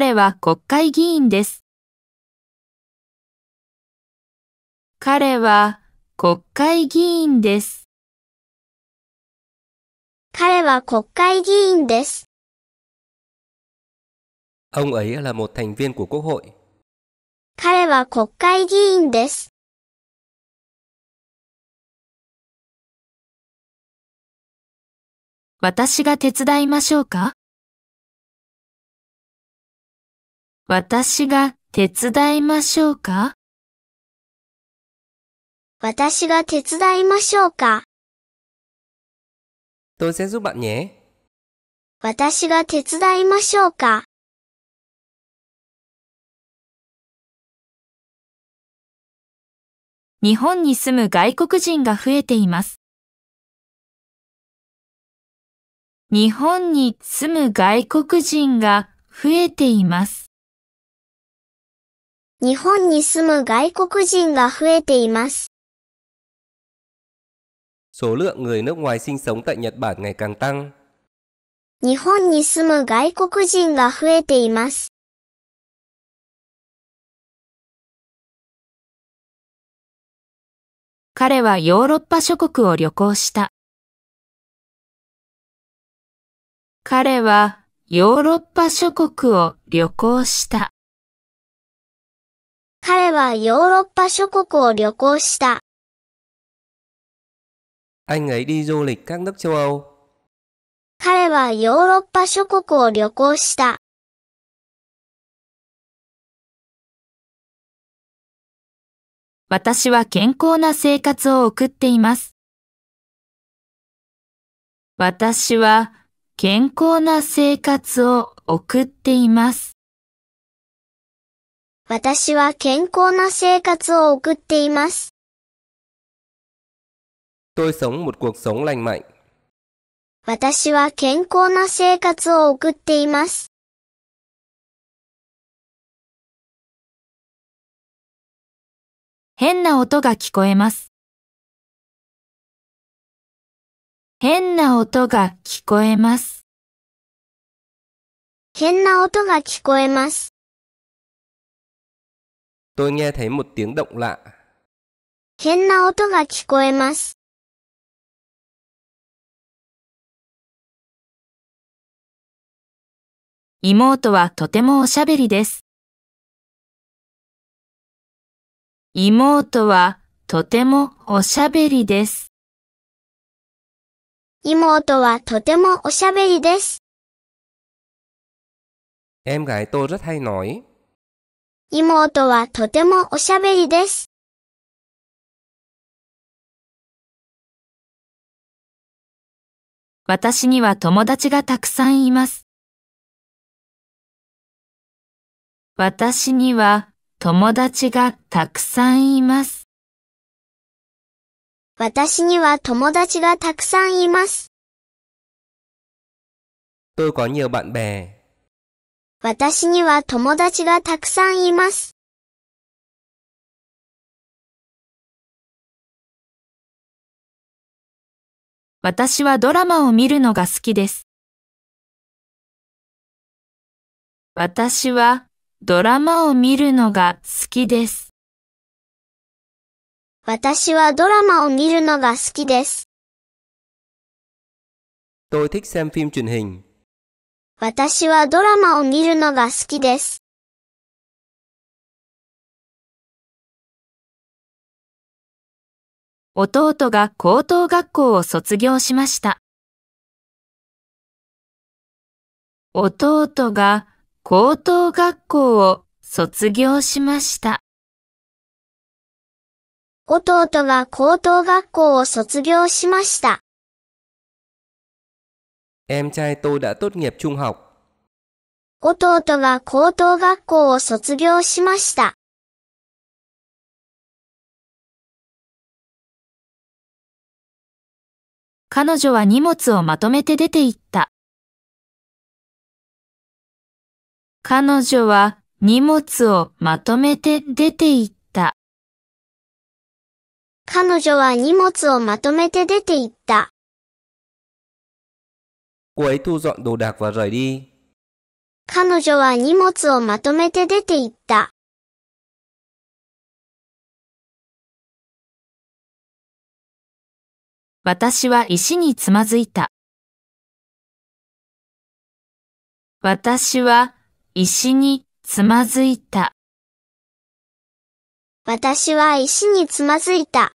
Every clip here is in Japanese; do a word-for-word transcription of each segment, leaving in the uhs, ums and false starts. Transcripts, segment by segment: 彼は国会議員です。彼は国会議員です。彼は国会議員です。Ông ấy là một thành viên của Quốc hội. 彼は国会議員です。私が手伝いましょうか?私が手伝いましょうか?私が手伝いましょうか? Tôi sẽ giúp bạn nhé. 私が手伝いましょうか?日本に住む外国人が増えています。日本に住む外国人が増えています。日本に住む外国人が増えています。Số lượng người nước ngoài sinh sống tại Nhật Bản ngày càng tăng. 日本に住む外国人が増えています。彼はヨーロッパ諸国を旅行した。彼はヨーロッパ諸国を旅行した。彼はヨーロッパ諸国を旅行した。Anh ấy đi du lịch các nước châu Âu. 彼はヨーロッパ諸国を旅行した。私は健康な生活を送っています。私は健康な生活を送っています。私は健康な生活を送っています。Tôi sống một cuộc sống lành mạnh. 私は健康な生活を送っています。変な音が聞こえます。変な音が聞こえます。変な音が聞こえます。Tôi nghe thấy một tiếng động lạ. 変な音が聞こえます。妹はとてもおしゃべりです。妹はとてもおしゃべりです。妹はとてもおしゃべりです。Em gái tôi rất hay nói. 妹はとてもおしゃべりです。私には友達がたくさんいます。私には友達がたくさんいます。私には友達がたくさんいます。Tôi có nhiều bạn bè. 私には友達がたくさんいます。私はドラマを見るのが好きです。私はドラマを見るのが好きです。私はドラマを見るのが好きです。Tôi thích xem phim truyền hình. 私はドラマを見るのが好きです。弟が高等学校を卒業しました。弟が高等学校を卒業しました。弟が高等学校を卒業しました。Em trai tôi đã tốt nghiệp trung học. 弟が高等学校を卒業しました。彼女は荷物をまとめて出て行った。彼女は荷物をまとめて出て行った。彼女は荷物をまとめて出て行った。cô ấy thu dọn đồ đạc và rời đi. 彼女は荷物をまとめて出て行った。私は石につまずいた。私は石につまずいた。私は石につまずいた。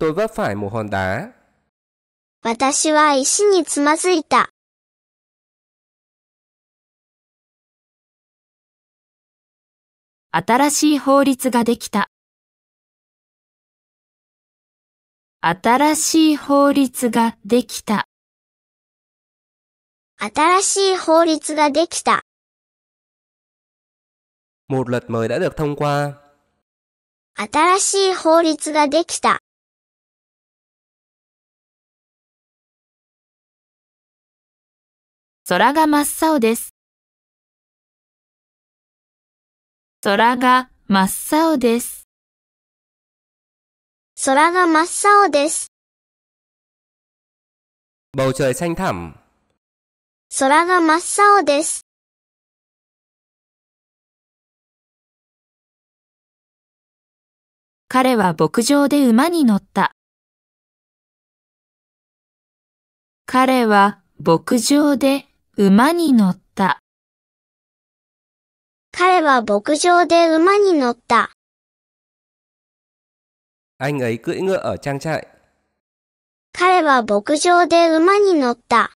Tôi vấp phải một hòn đá。私は石につまずいた。新しい法律ができた。新しい法律ができた。新しい法律ができた。Một luật mới đã được thông qua。新しい法律ができた。空が真っ青です。空が真っ青です。空が真っ青です。Bầu trời xanh thẳm。空が真っ青です。彼は牧場で馬に乗った。彼は牧場で馬に乗った。彼は牧場で馬に乗った。Anh ấy cưỡi ngựa ở trang trại。彼は牧場で馬に乗った。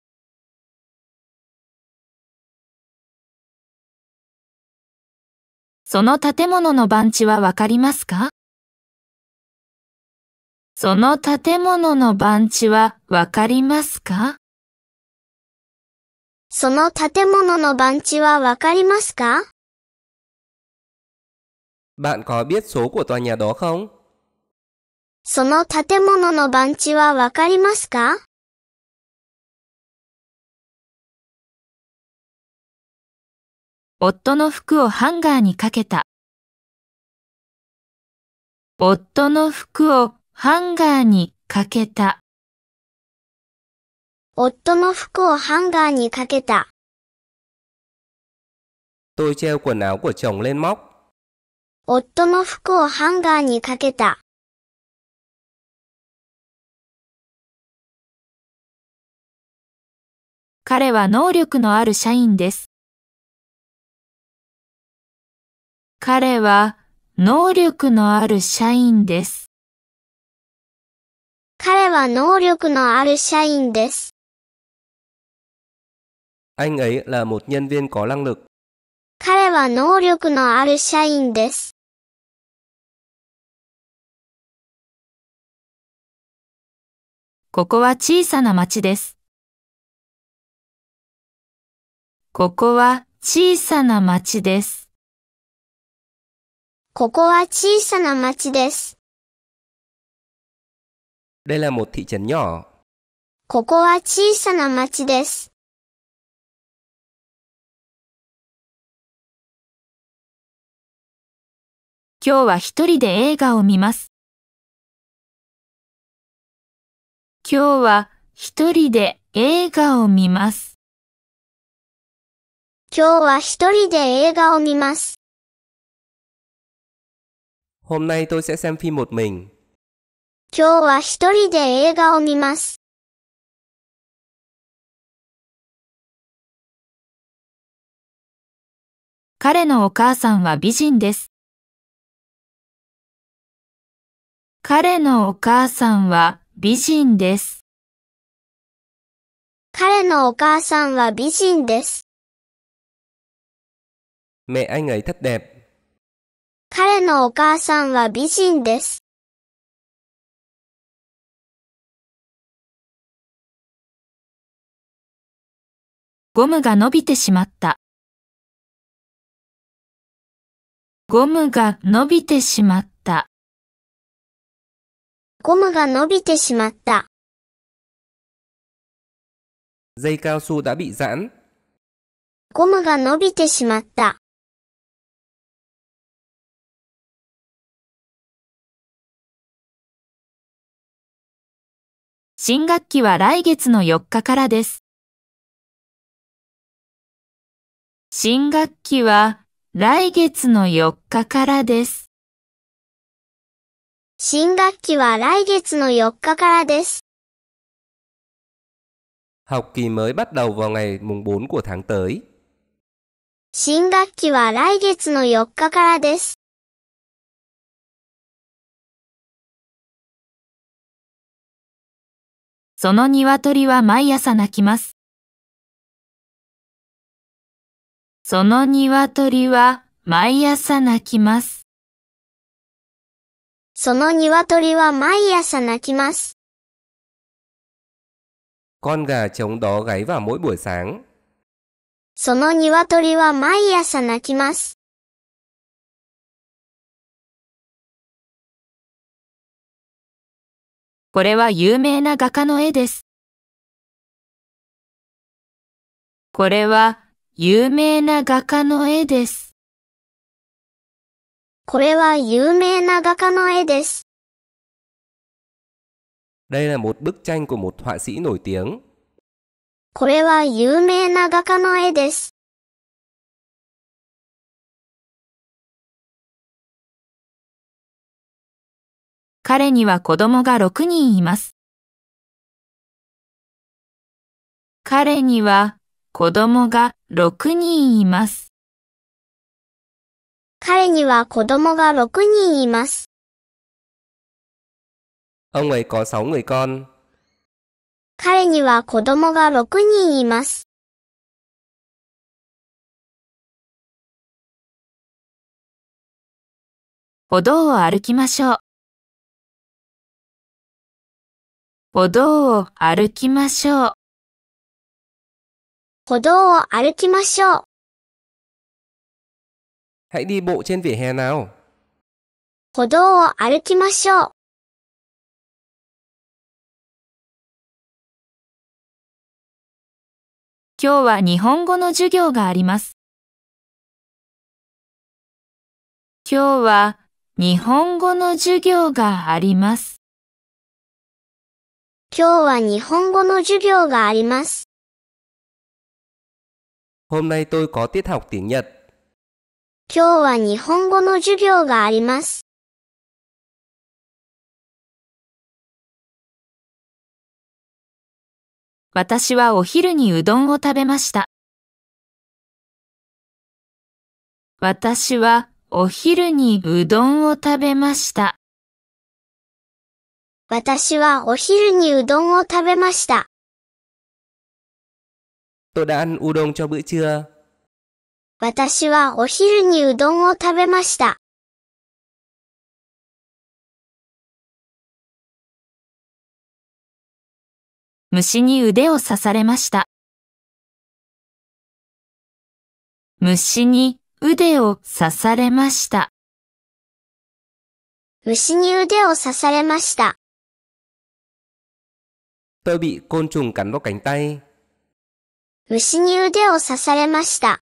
その建物の番地はわかりますか？その建物の番地はわかりますか？その建物の番地はわかりますか？Bạn có biết số của tòa nhà đó không? その建物の番地はわかりますか？夫の服をハンガーにかけた。夫の服をハンガーにかけた。夫の服をハンガーにかけた。Tôi treo quần áo của chồng lên móc。夫の服をハンガーにかけた。彼は能力のある社員です。彼は能力のある社員です。彼は能力のある社員です。Anh ấy là một nhân viên có năng lực。彼は能力のある社員です。ここは小さな町です。ここは小さな町です。ここは小さな町です。Đây là một thị trấn nhỏ。ここは小さな町です。今日は一人で映画を見ます。今日は一人で映画を見ます。今日は一人で映画を見ます。Hôm nay tôi sẽ xem phim một mình。今日は一人で映画を見ます。彼のお母さんは美人です。彼のお母さんは美人です。彼のお母さんは美人です。Mẹ anh ấy thật đẹp。彼のお母さんは美人です。ゴムが伸びてしまった。ゴムが伸びてしまった。ゴムが伸びてしまった。Dây cao su đã bị giãn。ゴムが伸びてしまった。新学期は来月のよっかからです。新学期は来月のよっかからです。新学期は来月のよっかからです。Học kỳ mới bắt đầu vào ngày mùng bốn của tháng tới. 新学期は来月のよっかからです。その鶏は毎朝鳴きます。その鶏は毎朝鳴きます。その鶏は毎朝鳴きます。Con gà trống đó gáy vào mỗi buổi sáng。その鶏は毎朝鳴きます。これは有名な画家の絵です。これは有名な画家の絵です。これは有名な画家の絵です。Đây là một bức tranh của một họa sĩ nổi tiếng。これは有名な画家の絵です。彼には子供がろくにんいます。彼には子供がろくにんいます。彼には子供がろくにんいます。Ông ấy có sáu người con。彼には子供がろくにんいます。歩道を歩きましょう。歩道を歩きましょう。歩道を歩きましょう。Hãy đi bộ trên vỉa hè nào。歩道を歩きましょう。今日は日本語の授業があります。今日は日本語の授業があります。今日は日本語の授業があります。今日は日本語の授業があります。私はお昼にうどんを食べました。私はお昼にうどんを食べました。私はお昼にうどんを食べました。私はお昼にうどんを食べました。虫に腕を刺されました。虫に腕を刺されました。虫に腕を刺されました。Tôi bị côn trùng cắn vào cánh tay。虫に腕を刺されました。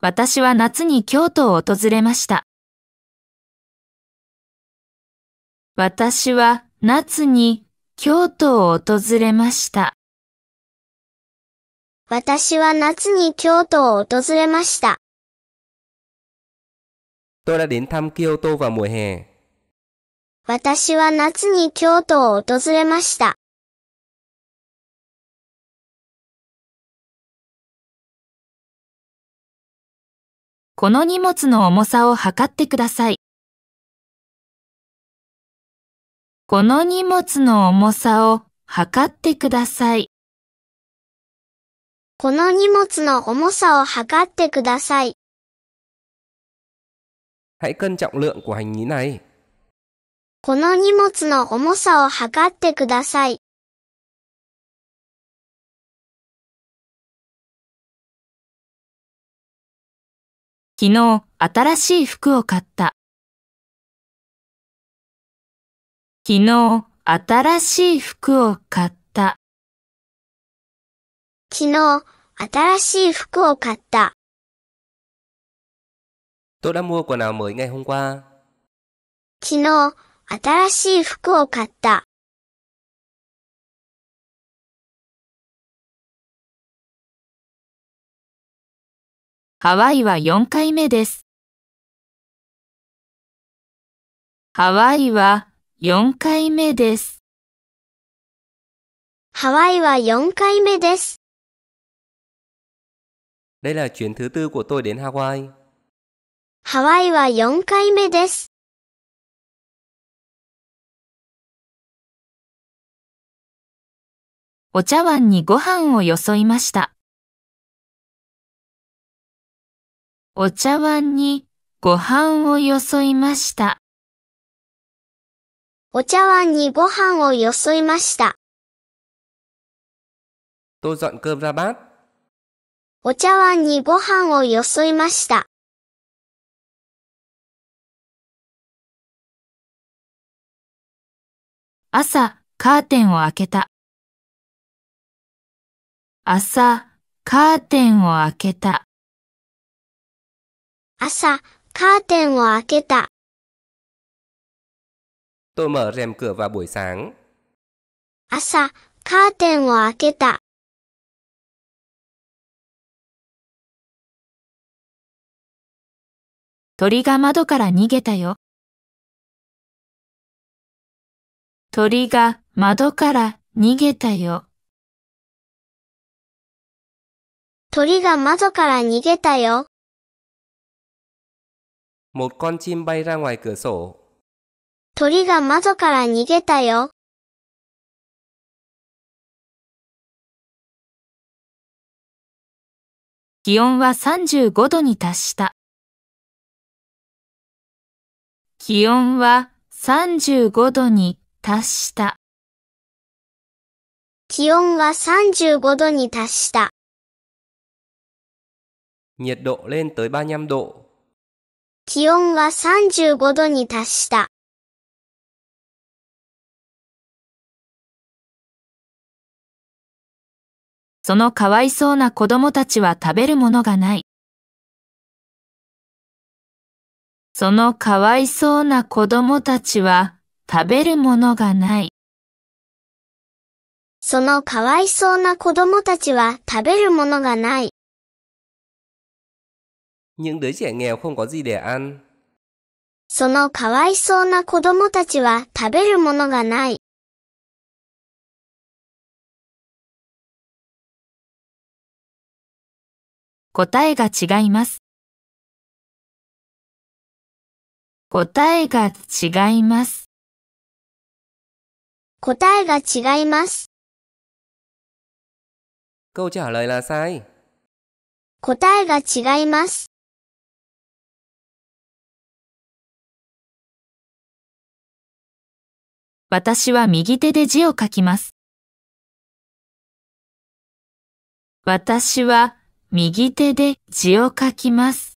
私は夏に京都を訪れました。私は夏に京都を訪れました。私は夏に京都を訪れました。Tôi đã đến thăm Kyoto vào mùa hè。私は夏に京都を訪れました。この荷物の重さを測ってください。この荷物の重さを測ってください。この荷物の重さを測ってください。Hãy cân trọng lượng của hành lý này。この荷物の重さを測ってください。昨日、新しい服を買った。昨日、新しい服を買った。昨日、新しい服を買った。Tôi đã mua quần áo mới ngày hôm qua。昨日、新しい服を買った。ハワイはよんかいめです。ハワイはよんかいめです。ハワイはよんかいめです。Đây là chuyến thứ tư của tôi đến Hawaii. ハワイはよんかいめです。お茶碗にご飯をよそいました。お茶碗にご飯をよそいました。お茶碗にご飯をよそいました。Tôi dọn cơm ra bát。お茶碗にご飯をよそいました。朝、カーテンを開けた。朝、カーテンを開けた。朝、カーテンを開けた。Tôi mở rèm cửa vào buổi sáng。朝、カーテンを開けた。鳥が窓から逃げたよ。鳥が窓から逃げたよ。鳥が窓から逃げたよ。Một con chim bay ra ngoài cửa sổ。鳥が窓から逃げたよ。気温はさんじゅうごどに達した。気温はさんじゅうごどに達した。気温はさんじゅうごどに達した。nhiệt độ lên tới ba mươi lăm độ。気温はさんじゅうごどに達した。そのかわいそうな子供たちは食べるものがない。そのかわいそうな子供たちは食べるものがない。そのかわいそうな子供たちは食べるものがない。những đứa trẻ nghèo không có gì để ăn。そのかわいそうな子供たちは食べるものがない。答えが違います。答えが違います。答えが違います。câu trả lời là sai。答えが違います。私は右手で字を書きます。私は右手で字を書きます。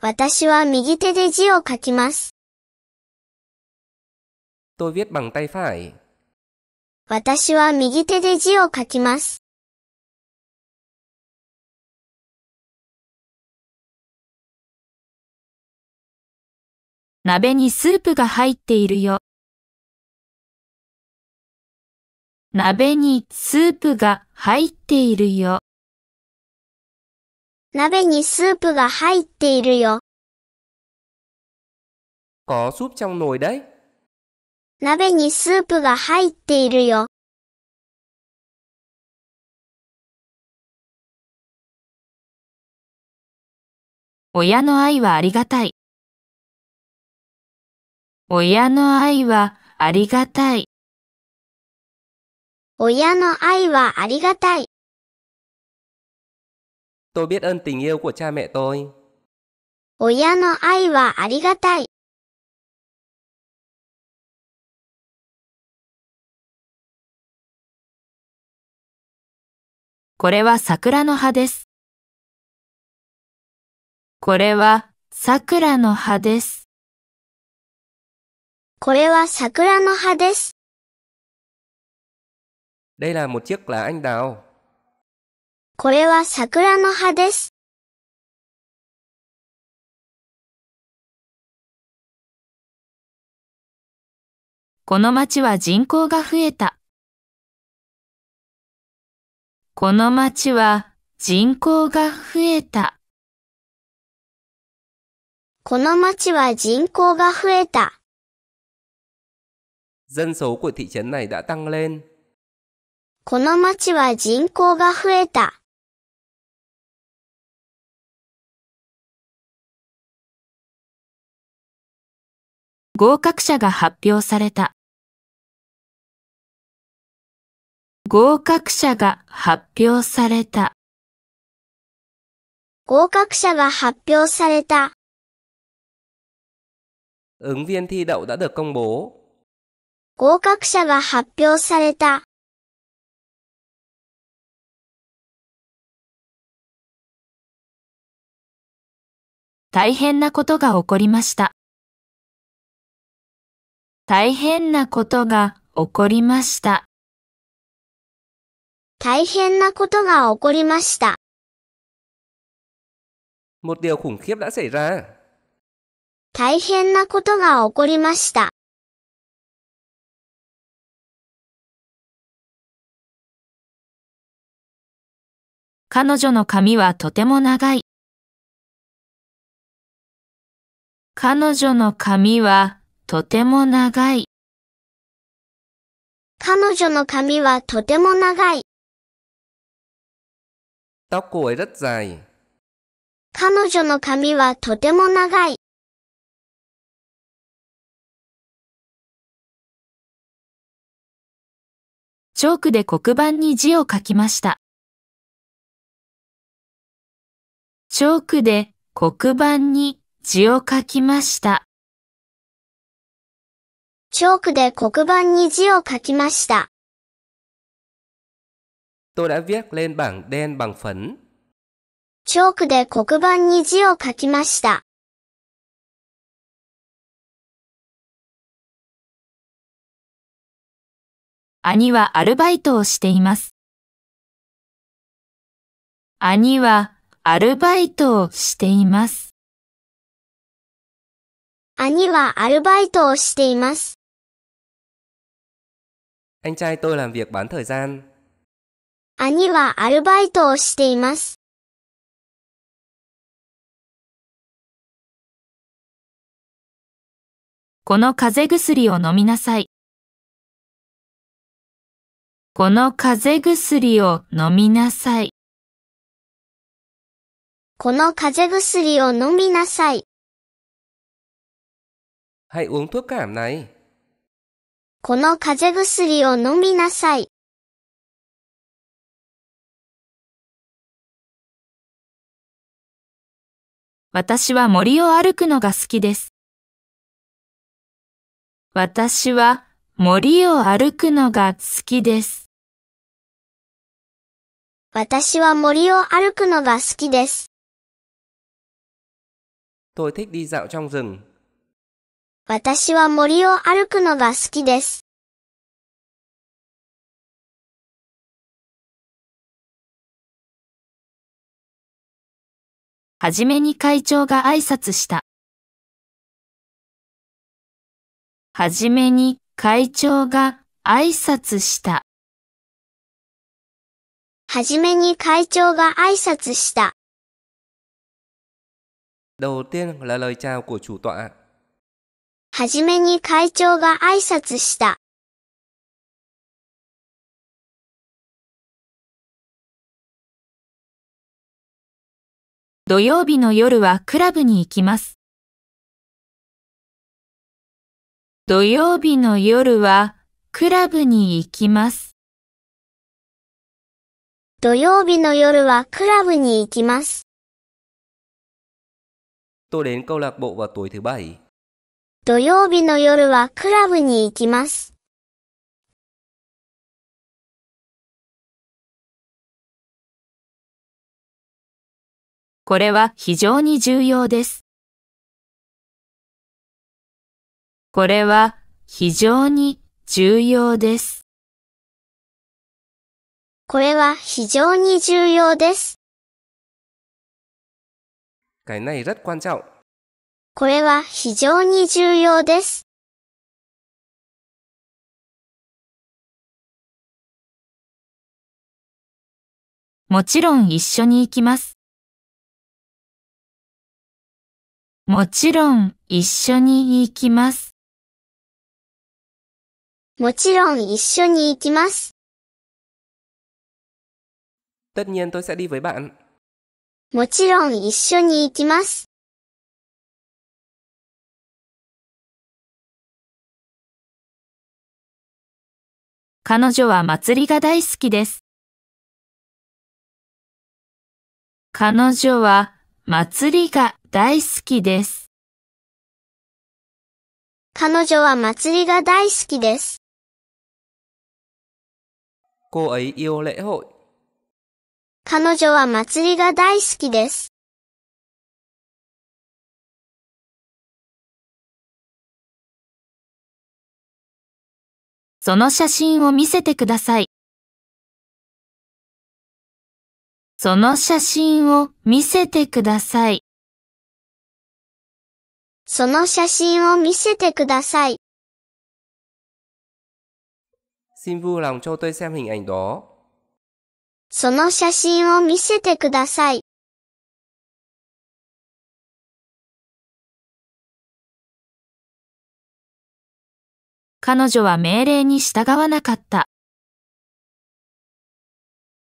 私は右手で字を書きます。tôi viết bằng tay phải。私は右手で字を書きます。鍋にスープが入っているよ。鍋にスープが入っているよ。鍋にスープが入っているよ。có súp trong nồi đấy。鍋にスープが入っているよ。親の愛はありがたい。親の愛はありがたい。親の愛はありがたい。tôi biết ơn tình yêu của cha mẹ tôi。親の愛はありがたい。これは桜の葉です。これは桜の葉です。これは桜の葉です。đây là một chiếc lá anh đào。これは桜の葉です。この町は人口が増えた。この町は人口が増えた。この町は人口が増えた。dân số của thị trấn này đã tăng lên. この町は人口が増えた。合格者が発表された。合格者が発表された。合格者が発表された。ứng viên thi đậu đã được công bố. 合格者が発表された。大変なことが起こりました。大変なことが起こりました。大変なことが起こりました。một điều khủng khiếp đã xảy ra. 大変なことが起こりました。彼女の髪はとても長い。彼女の髪はとても長い。彼女の髪はとても長い。tóc cô ấy rất dài. 彼女の髪はとても長い。チョークで黒板に字を書きました。チョークで黒板に字を書きました。チョークで黒板に字を書きました。tôi đã viết lên bảng đen bằng phấn. チョークで黒板に字を書きました。兄はアルバイトをしています。兄はアルバイトをしています。兄はアルバイトをしています。anh trai tôi làm việc bán thời gian. 兄はアルバイトをしています。この風邪薬を飲みなさい。この風邪薬を飲みなさい。この風邪薬を飲みなさい。hãy uống thuốc cảm này。この風邪薬を飲みなさい。私は森を歩くのが好きです。私は森を歩くのが好きです。私は森を歩くのが好きです。tôi thích đi dạo trong rừng. 私は森を歩くのが好きです。はじめに会長が挨拶した。はじめに会長が挨拶した。はじめに会長が挨拶した。đầu tiên là lời chào của chủ tọa。はじめに会長が挨拶した。土曜日の夜はクラブに行きます。土曜日の夜はクラブに行きます。土曜日の夜はクラブに行きます。tôi đến câu lạc bộ vào tối thứ bảy。土曜日の夜はクラブに行きます。これは非常に重要です。これは非常に重要です。これは非常に重要です。cái này rất quan trọng。これは非常に重要です。もちろん一緒に行きます。もちろん一緒に行きます。もちろん一緒に行きます。Tất nhiên tôi sẽ đi với bạn. もちろん一緒に行きます。彼女は祭りが大好きです。彼女は祭りが大好きです。彼女は祭りが大好きです。cô ấy yêu lễ hội。彼女は祭りが大好きです。その写真を見せてください。その写真を見せてください。その写真を見せてください。Xin vui lòng cho tôi xem hình ảnh đó。その写真を見せてください。彼女は命令に従わなかった。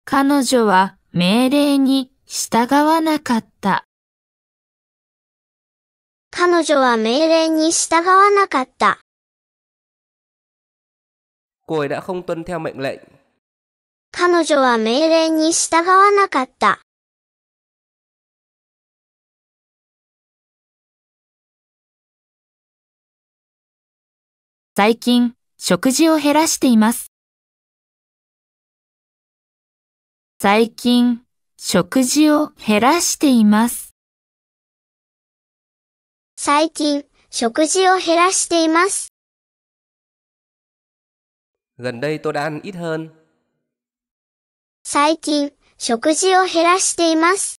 彼女は命令に従わなかった。彼女は命令に従わなかった。cô ấy đã không tuân theo mệnh lệnh。彼女は命令に従わなかった。最近、食事を減らしています。最近、食事を減らしています。最近、食事を減らしています。gần đây tôi đã ăn ít hơn。最近、食事を減らしています。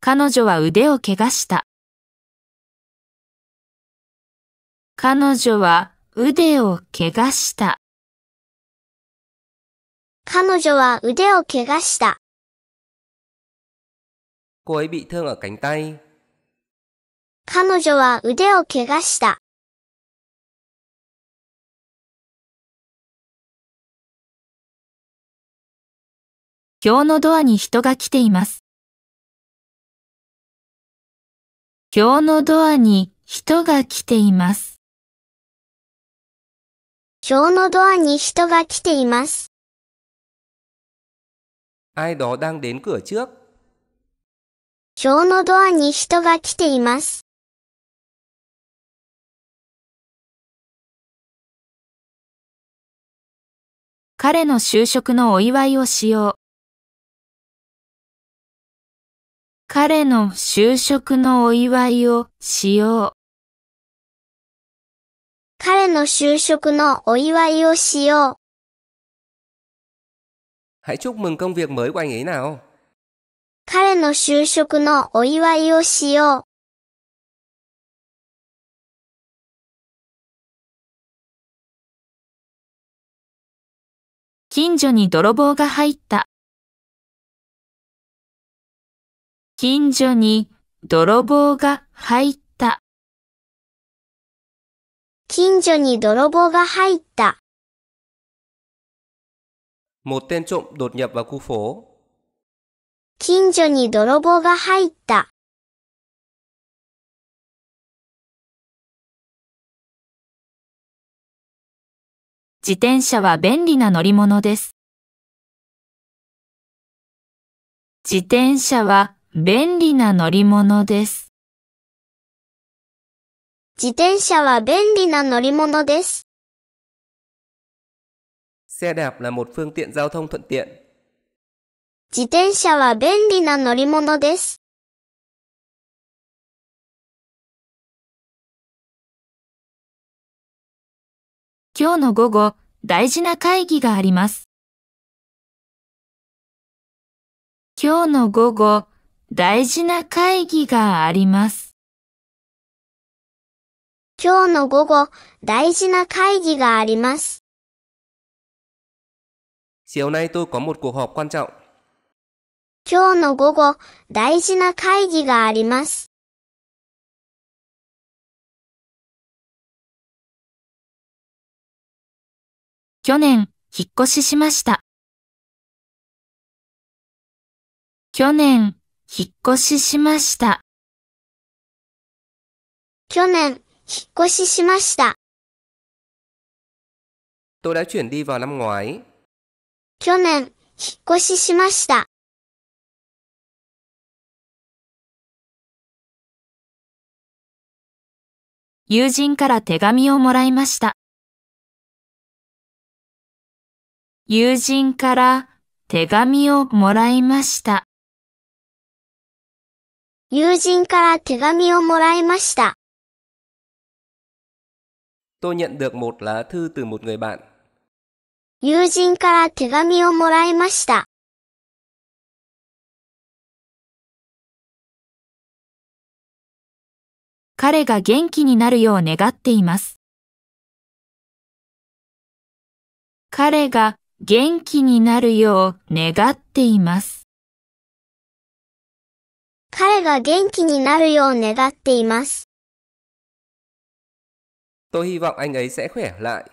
彼女は腕を怪我した。彼女は腕を怪我した。彼女は腕を怪我した。cô ấy bị thương ở cánh tay。彼女は腕を怪我した。今日のドアに人が来ています。今日のドアに人が来ています。今日のドアに人が来ています。ai đó đang đến cửa trước。今日のドアに人が来ています。彼の就職のお祝いをしよう。彼の就職のお祝いをしよう。彼の就職のお祝いをしよう。hãy chúc mừng công việc mới của anh ấy nào。彼の就職のお祝いをしよう。近所に泥棒が入った。近所に泥棒が入った。近所に泥棒が入った。một tên trộm đột nhập vào khu phố。近所に泥棒が入った。自転車は便利な乗り物です。自転車は便利な乗り物です。自転車は便利な乗り物です。xe đạp là một phương tiện giao thông thuận tiện。自転車は便利な乗り物です。今日の午後、大事な会議があります。今日の午後、大事な会議があります。今日の午後、大事な会議があります。Chiều nay tôi có một cuộc họp quan trọng。今日の午後、大事な会議があります。去年、引っ越ししました。去年、引っ越ししました。去年、引っ越ししました。tôi đã chuyển đi vào năm ngoái。去年、引っ越ししました。友人から手紙をもらいました。友人から手紙をもらいました。友人から手紙をもらいました。tôi nhận được một lá thư từ một người bạn。友人から手紙をもらいました。彼が元気になるよう願っています。彼が元気になるよう願っています。彼が元気になるよう願っています。tôi hy vọng anh ấy sẽ khỏe lại。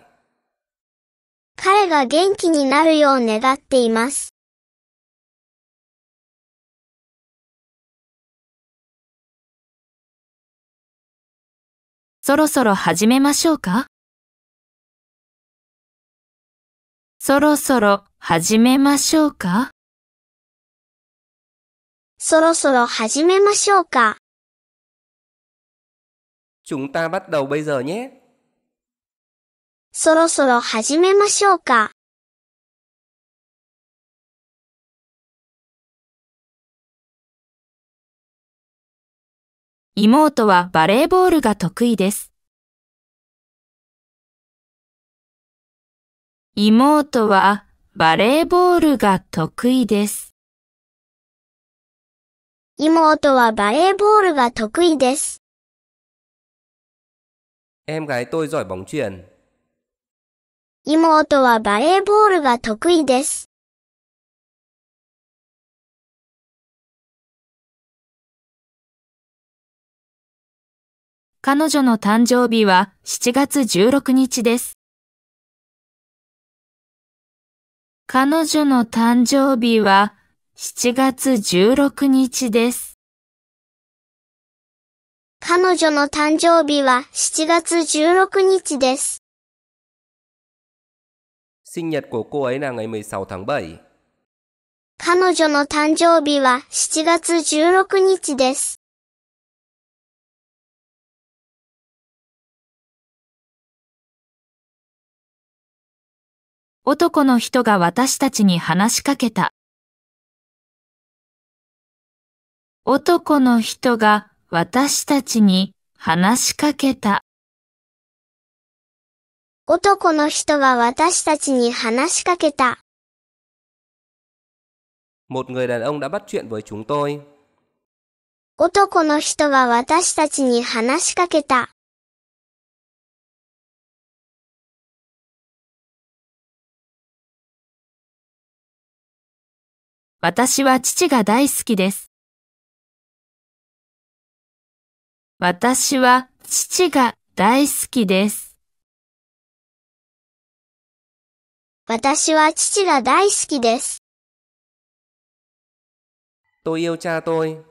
彼が元気になるよう願っています。そろそろ始めましょうか。そろそろ始めましょうか。そろそろ始めましょうか。chúng ta bắt đầu bây giờ nhé。そろそろ始めましょうか。妹はバレーボールが得意です。妹はバレーボールが得意です。妹はバレーボールが得意です。Em gái tôi giỏi bóng chuyền。妹はバレーボールが得意です。彼女の誕生日はしちがつじゅうろくにちです。彼女の誕生日はしちがつじゅうろくにちです。彼女の誕生日はしちがつじゅうろくにちです。sinh nhật của cô ấy là ngày mười sáu tháng bảy。彼女の誕生日はしちがつじゅうろくにちです。男の人が私たちに話しかけた。男の人が私たちに話しかけた。男の人が私たちに話しかけた。một người đàn ông đã bắt chuyện với chúng tôi。男の人が私たちに話しかけた。私は父が大好きです。私は父が大好きです。私は父が大好きです。tôi yêu cha tôi。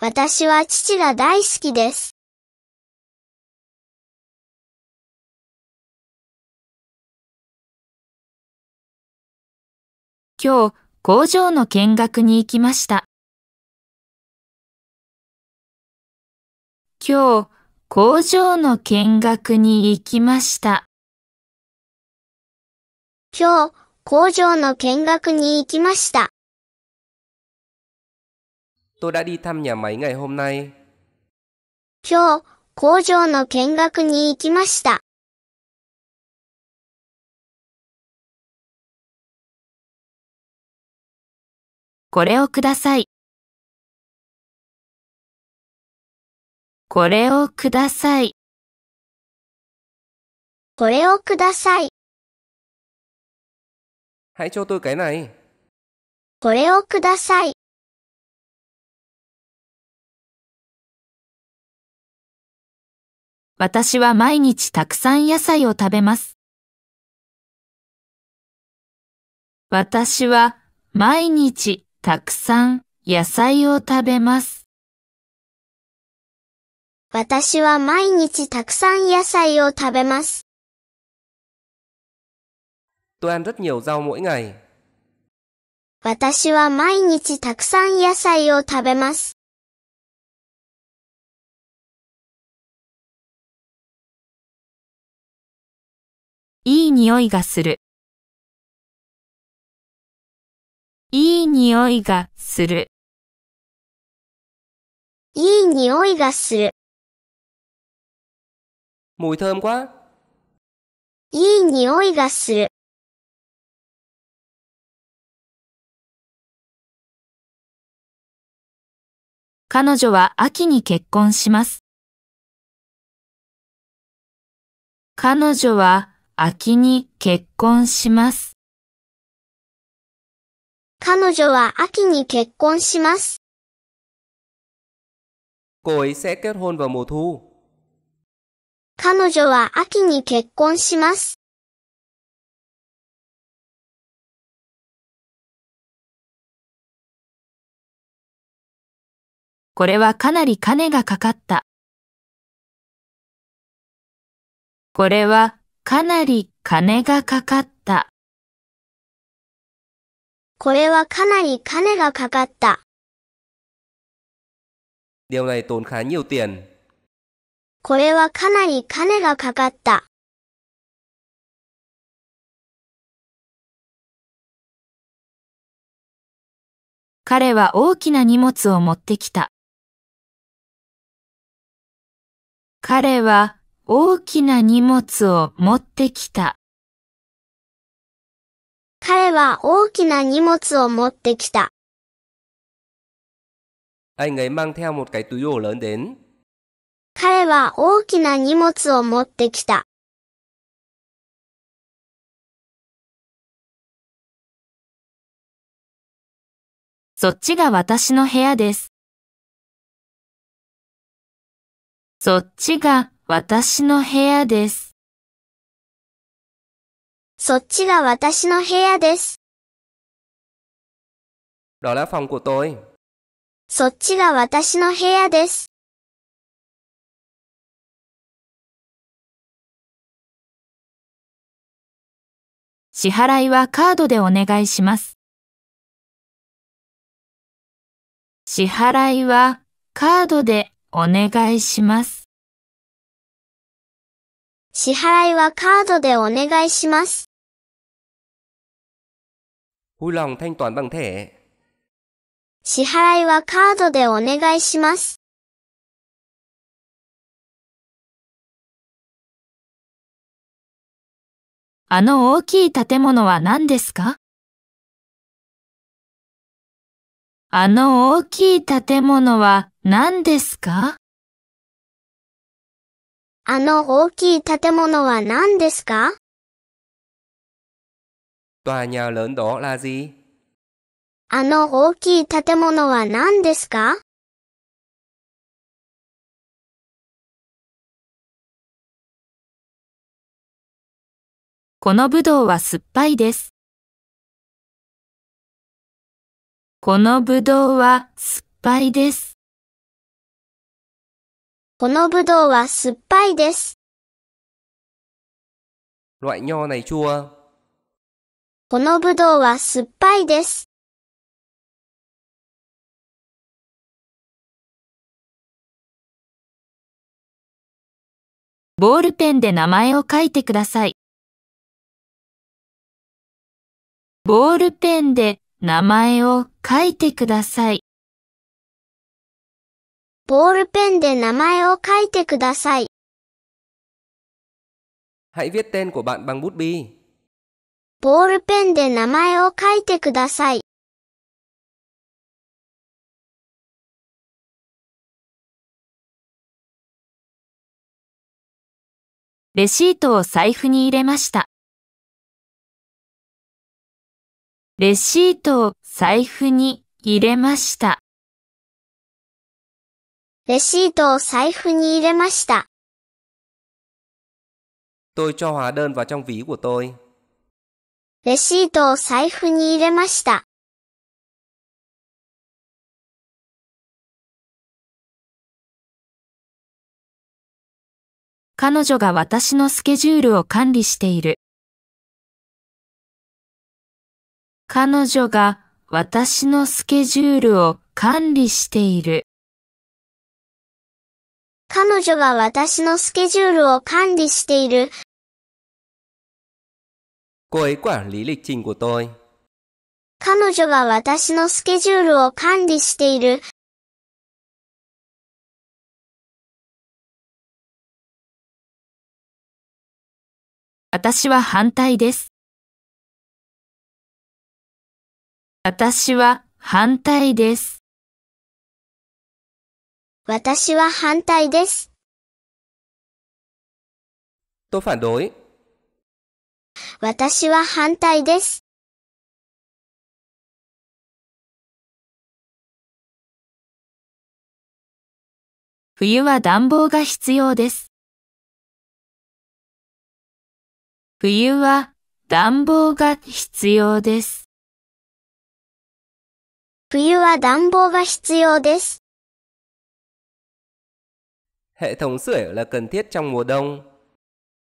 私は父が大好きです。今日、工場の見学に行きました。今日、工場の見学に行きました。今日、工場の見学に行きました。tôi đã đi thăm nhà máy ngày hôm nay。今日、工場の見学に行きました。これをください。これをください。これをください。Hãy cho tôi cái này. これをください。私は毎日たくさん野菜を食べます。私は毎日たくさん野菜を食べます。私は毎日たくさん野菜を食べます。Tôi ăn rất nhiều rau mỗi ngày. 私は毎日たくさん野菜を食べます。いい匂いがする。いい匂いがする。いい匂いがする。Mùi thơm quá。いい匂いがする。彼女は秋に結婚します。彼女は秋に結婚します。彼女は秋に結婚します。cô ấy sẽ kết hôn vào mùa thu。彼女は秋に結婚します。これはかなり金がかかった。これはかなり金がかかった。これはかなり金がかかった。điều này tốn khá nhiều tiền。これはかなり金がかかった。彼は大きな荷物を持ってきた。彼は大きな荷物を持ってきた。彼は大きな荷物を持ってきた。Anh ấy mang theo một cái túi đồ lớn đến。彼は大きな荷物を持ってきた。そっちが私の部屋です。そっちが私の部屋です。そっちが私の部屋です。đó là phòng của tôi。そっちが私の部屋です。支払いはカードでお願いします。支払いはカードでお願いします。支払いはカードでお願いします。vui lòng thanh toán bằng thẻ。支払いはカードでお願いします。あの大きい建物は何ですか？あの大きい建物は何ですか？あの大きい建物は何ですか？tòa nhà lớn đó là gì？あの大きい建物は何ですか？このぶどうは酸っぱいです。このぶどうは酸っぱいです。このぶどうは酸っぱいです。loại nho này chua。このぶどうは酸っぱいです。ボールペンで名前を書いてください。ボールペンで名前を書いてください。ボールペンで名前を書いてください。Hãy viết tên của bạn bằng bút bi。ボールペンで名前を書いてください。レシートを財布に入れました。レシートを財布に入れました。レシートを財布に入れました。Tôi cho hóa đơn vào trong ví của tôi。レシートを財布に入れました。彼女が私のスケジュールを管理している。彼女が私のスケジュールを管理している。彼女が私のスケジュールを管理している。cô ấy quản lý lịch trình của tôi。彼女が私のスケジュールを管理している。私は反対です。私は反対です。私は反対です。tôi phản đối。私は反対です。冬は暖房が必要です。冬は暖房が必要です。冬は暖房が必要です。hệ thống sưởi là cần thiết trong mùa đông。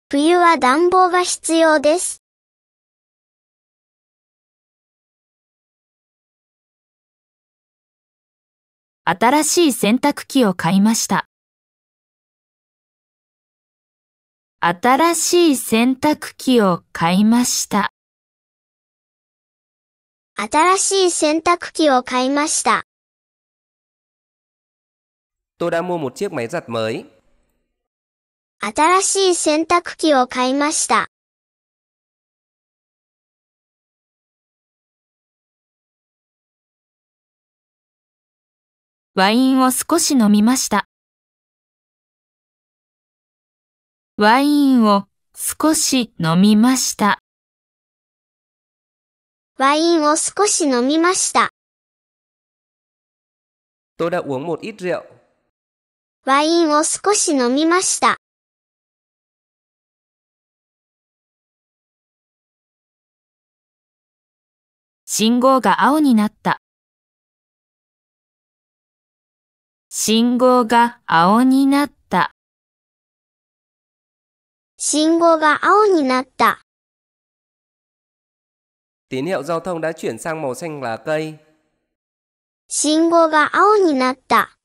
冬は暖房が必要です。新しい洗濯機を買いました。新しい洗濯機を買いました。新しい洗濯機を買いました。tôi đã mua một chiếc máy giặt mới。新しい洗濯機を買いました。ワインを少し飲みました。ワインを少し飲みました。ワインを少し飲みました。tôi đã uống một ít rượu。ワインを少し飲みました。信号が青になった。信号が青になった。信号が青になった。tín hiệu giao thông đã chuyển sang màu xanh lá cây。信号が青になった。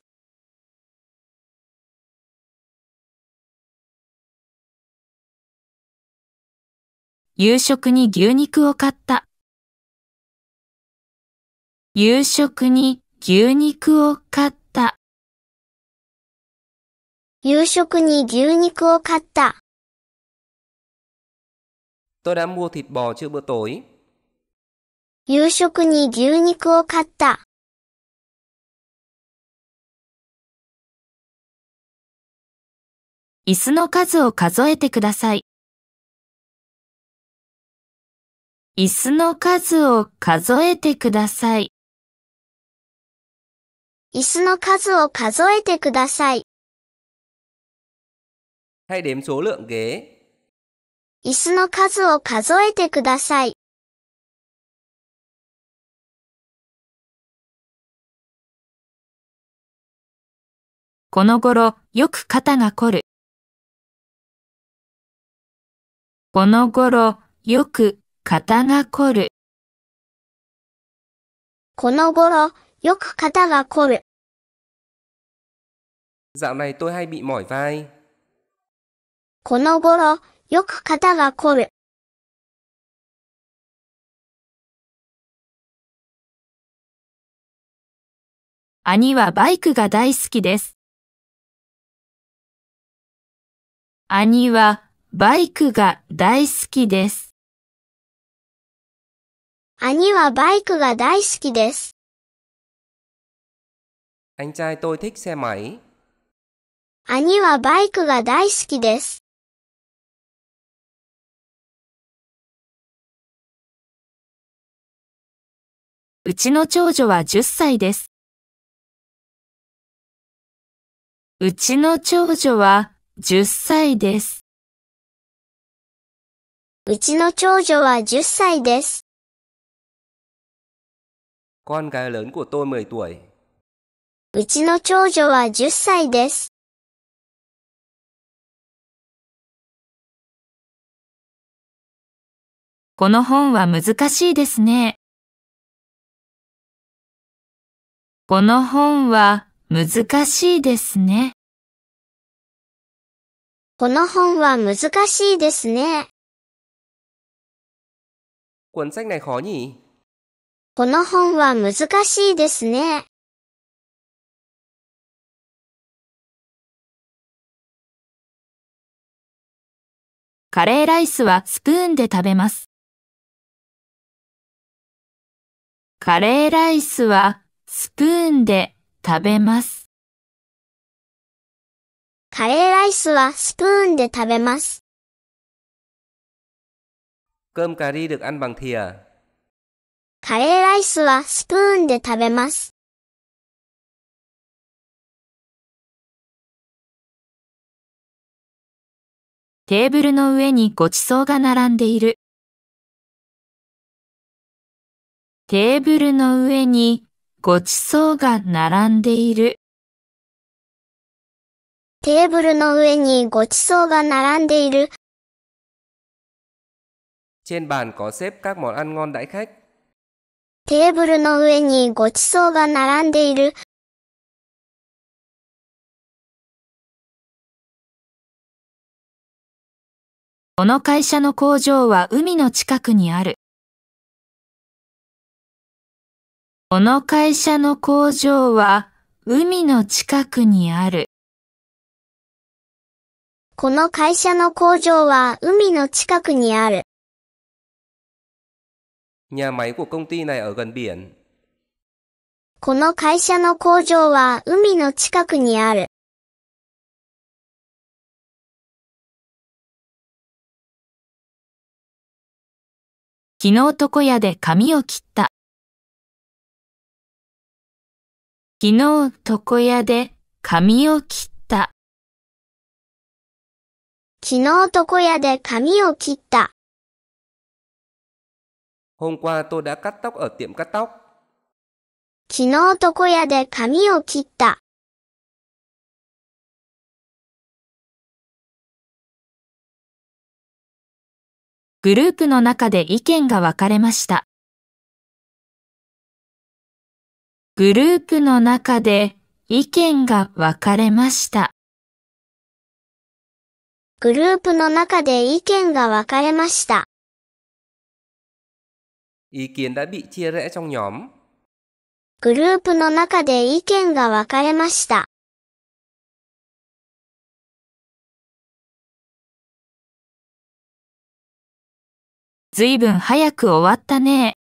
夕食に牛肉を買った。夕食に牛肉を買った。夕食に牛肉を買った。tôi đã mua thịt bò trước bữa tối。夕食に牛肉を買った。椅子の数を数えてください。椅子の数を数えてください。椅子の数を数えてください。hãy đếm số lượng ghế。椅子の数を数えてください。この頃、よく肩が凝る。この頃、よく肩が凝る。この頃、よく肩が凝る。dạo này tôi hay bị mỏi vai。この頃、よく肩が凝る。兄はバイクが大好きです。兄はバイクが大好きです。兄はバイクが大好きです。anh trai tôi thích xe máy。兄はバイクが大好きです。うちの長女はじゅっさいです。うちの長女はじゅっさいです。うちの長女はじゅっさいです。Con gái lớn của tôi mười tuổi。うちの長女はじゅっさいです。この本は難しいですね。この本は難しいですね。この本は難しいですね。この本は難しいですね。カレーライスはスプーンで食べます。カレーライスはスプーンで食べます。カレーライスはスプーンで食べます。Cơm cà ri được ăn bằng thìa。カレーライスはスプーンで食べます。テーブルの上にごちそうが並んでいる。テーブルの上にごちそうが並んでいる。テーブルの上にごちそうが並んでいる。Trên bàn có xếp các món ăn ngon đãi khách。テーブルの上にごちそうが並んでいる。この会社の工場は海の近くにある。この会社の工場は海の近くにある。この会社の工場は海の近くにある。Nhà máy của công ty này ở gần biển。この会社の工場は海の近くにある。昨日床屋で髪を切った。昨日床屋で髪を切った。昨日床屋で髪を切った。Hôm qua tôi đã cắt tóc ở tiệm cắt tóc。昨日床屋で髪を切った。グループの中で意見が分かれました。グループの中で意見が分かれました。グループの中で意見が分かれました。意見がbị chia rẽ trong nhóm。グループの中で意見が分かれました。ずいぶん早く終わったね。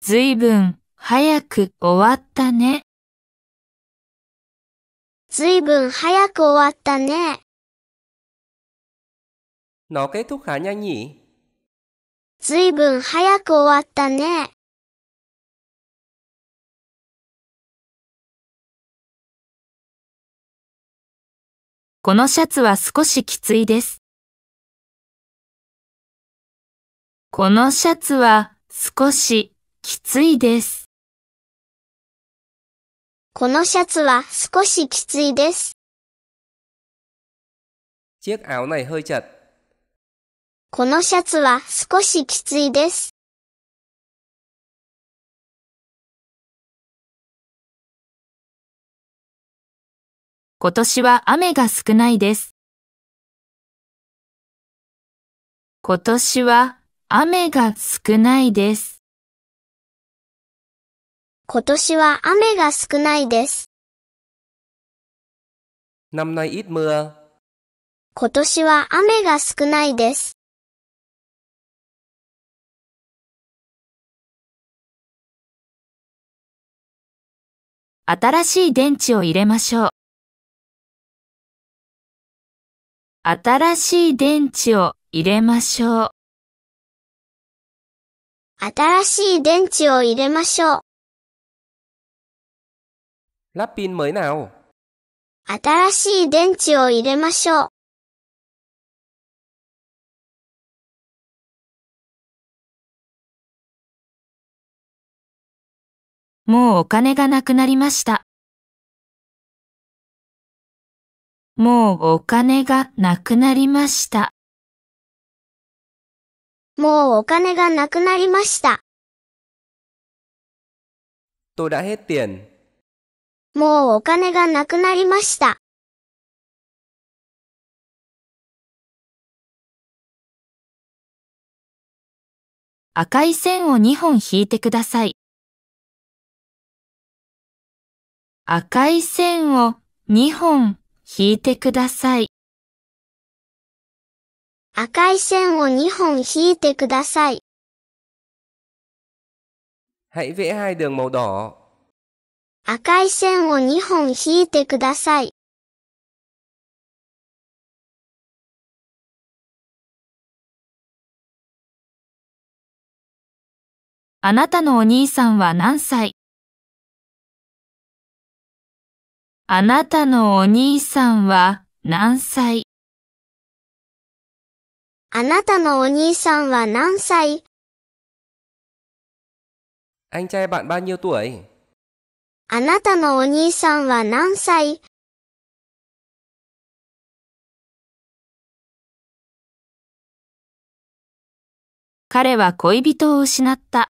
ずいぶん早く終わったね。ずいぶん早く終わったね。Nó kết thúc khá nhanh nhỉ。ずいぶん早く終わったね。このシャツは少しきついです。このシャツは少しきついです。このシャツは少しきついです。Chiếc áo này hơi chật。このシャツは少しきついです。今年は雨が少ないです。今年は雨が少ないです。今年は雨が少ないです。năm nay ít mưa。今年は雨が少ないです。新しい電池を入れましょう。新しい電池を入れましょう。新しい電池を入れましょう。Lắp pin mới nào。新しい電池を入れましょう。もうお金がなくなりました。もうお金がなくなりました。もうお金がなくなりました。Tôi đã hết tiền。もうお金がなくなりました。赤い線をにほん引いてください。赤い線をにほん引いてください。赤い線をにほん引いてください。Hãy vẽ hai đường màu đỏ。赤い線をにほん引いてください。あなたのお兄さんは何歳？あなたのお兄さんは何歳？あなたのお兄さんは何歳？Anh trai bạn bao nhiêu tuổi？あなたのお兄さんは何歳？彼は恋人を失った。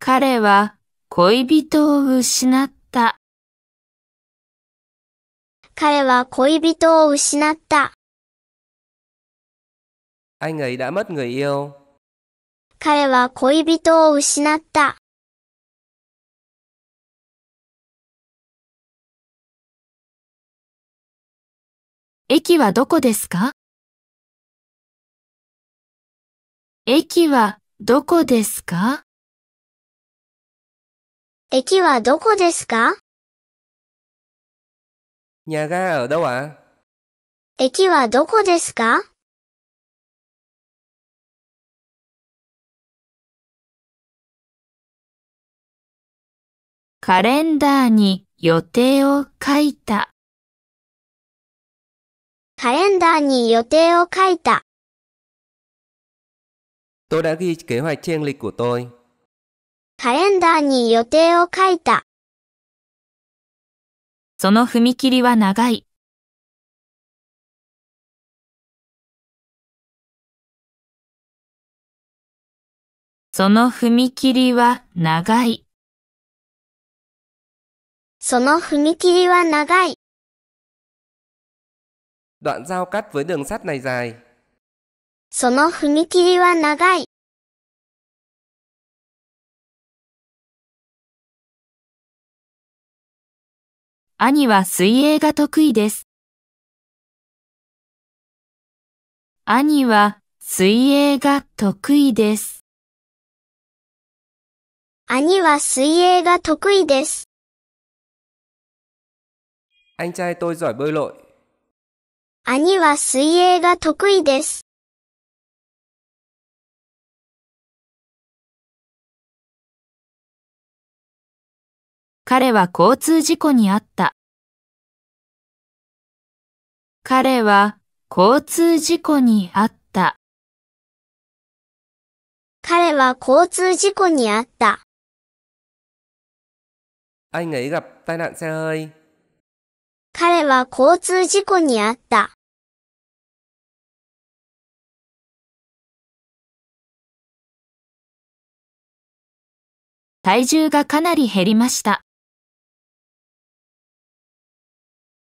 彼は恋人を失った。彼は恋人を失った。Anh ấy đã mất người yêu。彼は恋人を失った。駅はどこですか？駅はどこですか？駅はどこですか？Nhà ga ở đâu ạ？駅はどこですか？カレンダーに予定を書いた。カレンダーに予定を書いた。Tôi đã ghi kế hoạch trên lịch của tôi。カレンダーに予定を書いた。その踏切は長い。その踏切は長い。その踏切は長い。đoạn giao cắt với đường sắt này dài。その踏切は長い。兄は水泳が得意です。兄は水泳が得意です。兄は水泳が得意です。Anh trai tôi giỏi bơi lội。兄は水泳が得意です。彼は交通事故に遭った。彼は交通事故に遭った。彼は交通事故に遭った。Anh ấy gặp tai nạn xe hơi。彼は交通事故に遭った。体重がかなり減りました。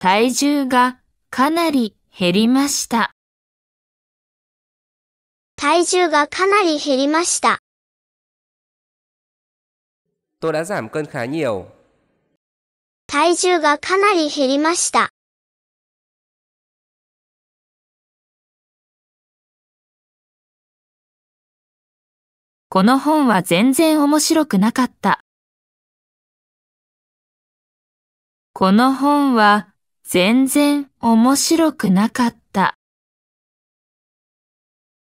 体重がかなり減りました。体重がかなり減りました。Tôi đã giảm cân khá nhiều。体重がかなり減りました。この本は全然面白くなかった。この本は全然面白くなかった。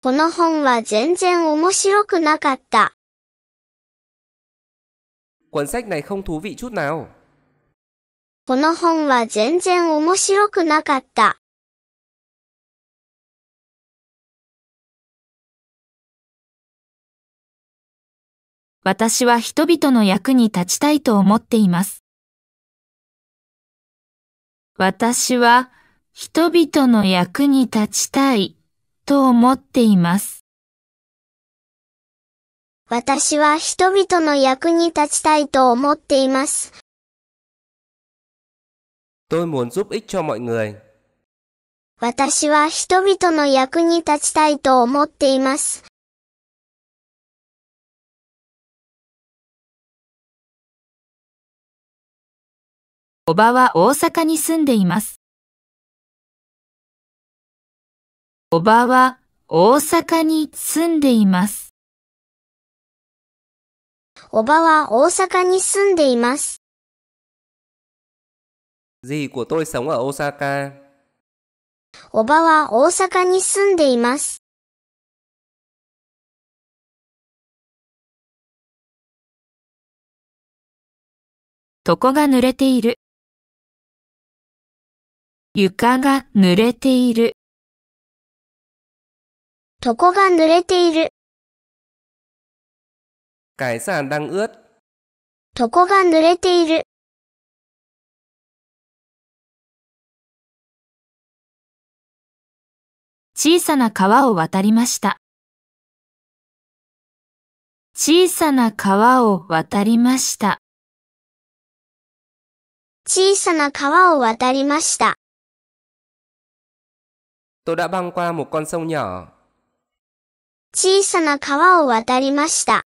この本は全然面白くなかった。Cuốn sách này không thú vị chút nào。この本は全然面白くなかった。私は人々の役に立ちたいと思っています。私は人々の役に立ちたいと思っています。私は人々の役に立ちたいと思っています。Tôi muốn giúp ích cho mọi người。私は人々の役に立ちたいと思っています。おばは大阪に住んでいます。おばは大阪に住んでいます。おばは大阪に住んでいます。Dì của tôi sống ở Osaka。おばは大阪に住んでいます。床が濡れている。床が濡れている。床が濡れている。cái sàn đang ướt。床が濡れている。小さな川を渡りました。小さな川を渡りました。小さな川を渡りました。Tôi đã băng qua một con sông nhỏ。小さな川を渡りました。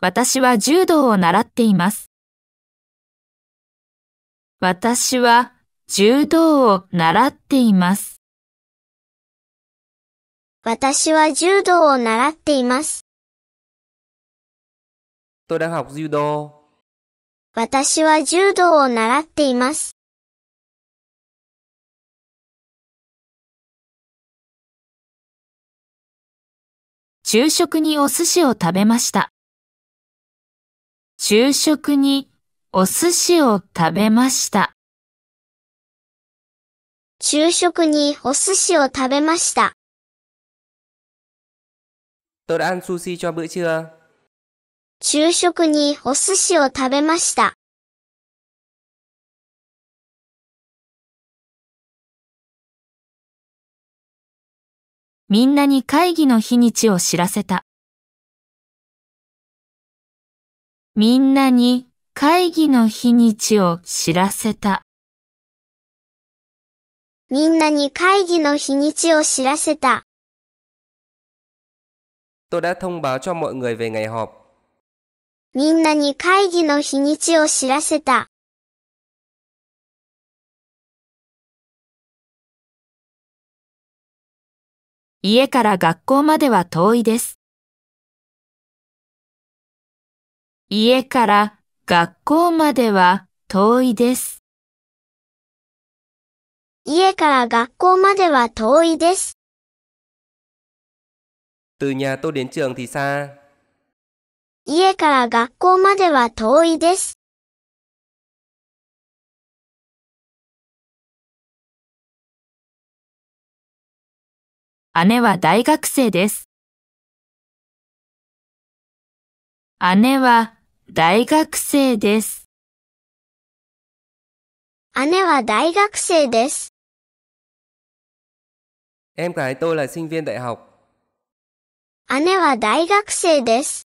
私は柔道を習っています。私は柔道を習っています。私は柔道を習っています。Tôi đang học judo。私は柔道を習っています。昼食にお寿司を食べました。昼食にお寿司を食べました。昼食にお寿司を食べました。Tôi đã ăn sushi cho bữa trưa。昼食にお寿司を食べました。みんなに会議の日にちを知らせた。みんなに会議の日にちを知らせた。みんなに会議の日にちを知らせた。Tôi đã thông báo cho mọi người về ngày họp。みんなに会議の日にちを知らせた。家から学校までは遠いです。家から学校までは遠いです。家から学校までは遠いです。Từ nhà tôi đến trường thì xa。家から学校までは遠いです。姉は大学生です。姉は大学生です。姉は大学生です。Em gái tôi là sinh viên đại học。姉は大学生です。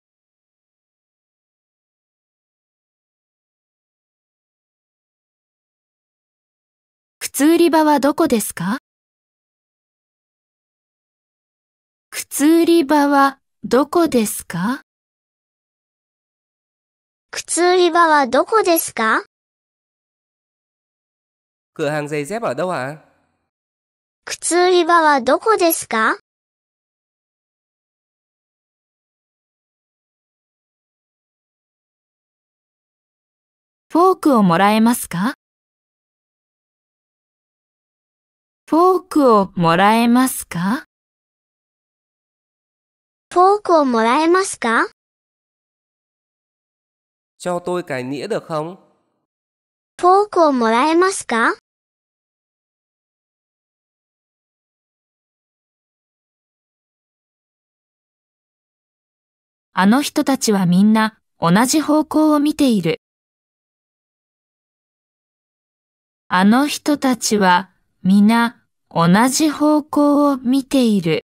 靴売り場はどこですか？靴売り場はどこですか？靴売り場はどこですか？cửa hàng giày dép ở đâu ạ？靴売り場はどこですか？フォークをもらえますか？フォークをもらえますか？フォークをもらえますか？Cho tôi cái nĩa được không? フォークをもらえますか？あの人たちはみんな同じ方向を見ている。あの人たちはみんな同じ方向を見ている。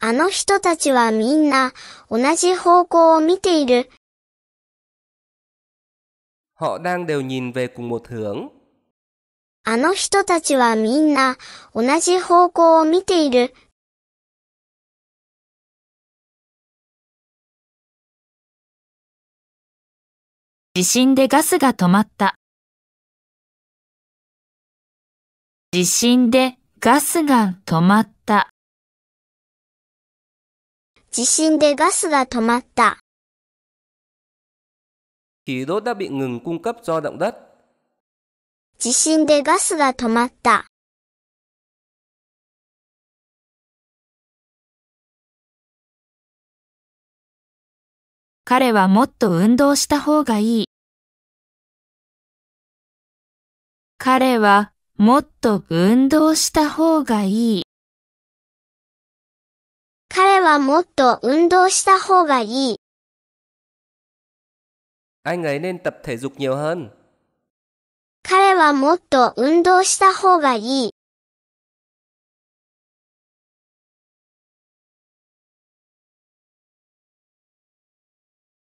あの人たちはみんな同じ方向を見ている。Họ đang đều nhìn về cùng một hướng。あの人たちはみんな同じ方向を見ている。地震でガスが止まった。地震でガスが止まった。地震でガスが止まった。khí đốt đã bị ngừng cung cấp do động đất。地震でガスが止まった。彼はもっと運動した方がいい。彼はもっと運動した方がいい。彼はもっと運動した方がいい。Anh ấy nên tập thể dục nhiều hơn。彼はもっと運動した方がいい。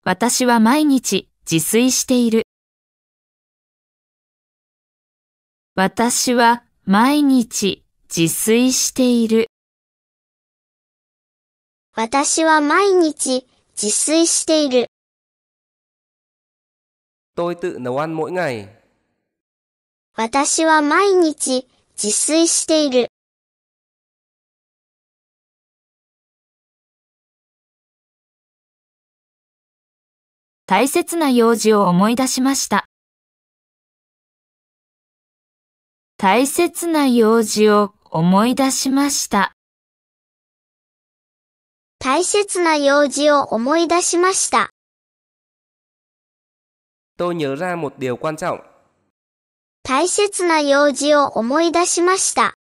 私は毎日自炊している。私は毎日自炊している。私は毎日自炊している。Tôi tự nấu ăn mỗi ngày。私は毎日自炊している。大切な用事を思い出しました。大切な用事を思い出しました。大切な用事を思い出しました。Tôi nhớ ra một điều quan trọng。大切な用事を思い出しました。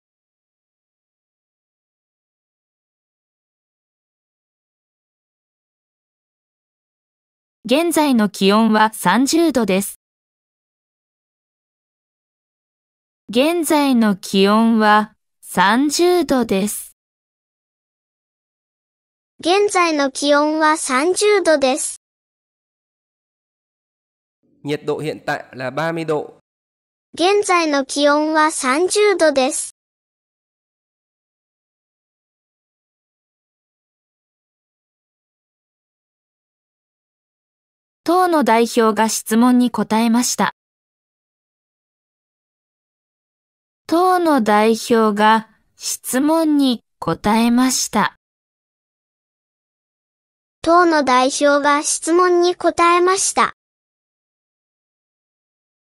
現在の気温はさんじゅうどです。現在の気温はさんじゅうどです。現在の気温はさんじゅうどです。nhiệt độ hiện tại là ba mươi độ。現在の気温はさんじゅうどです。党の代表が質問に答えました。党の代表が質問に答えました。党の代表が質問に答えました。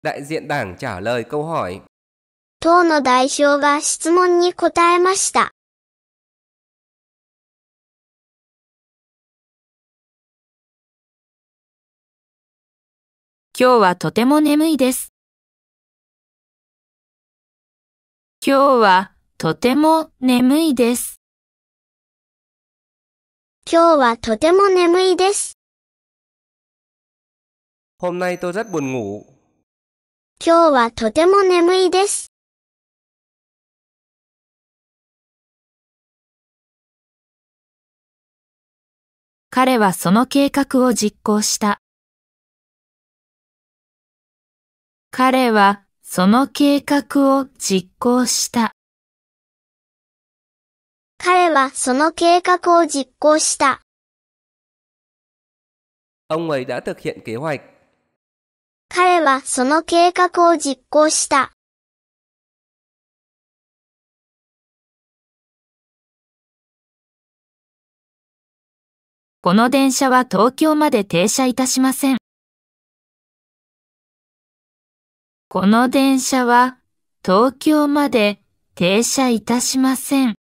đại diện đảng trả lời câu hỏi。党の代表が質問に答えました。今日はとても眠いです。今日はとても眠いです。今日はとても眠いです。hôm nay tôi rất buồn ngủ。今日はとても眠いです。彼はその計画を実行した。彼はその計画を実行した。彼はその計画を実行した。Ông ấy đã thực hiện kế hoạch。彼はその計画を実行した。この電車は東京まで停車いたしません。この電車は東京まで停車いたしません。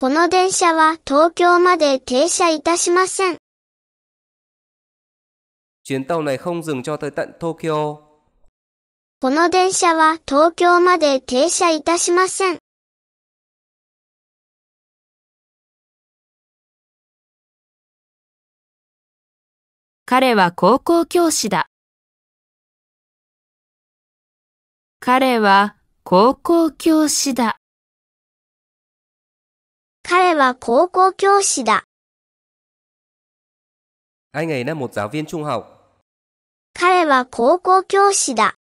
この電車は東京まで停車いたしません。chuyến tàu này không dừng cho tới tận Tokyo。この電車は東京まで停車いたしません。彼は高校教師だ。彼は高校教師だ。彼は高校教師だ。Anh ấy là một giáo viên trung học。彼は高校教師だ。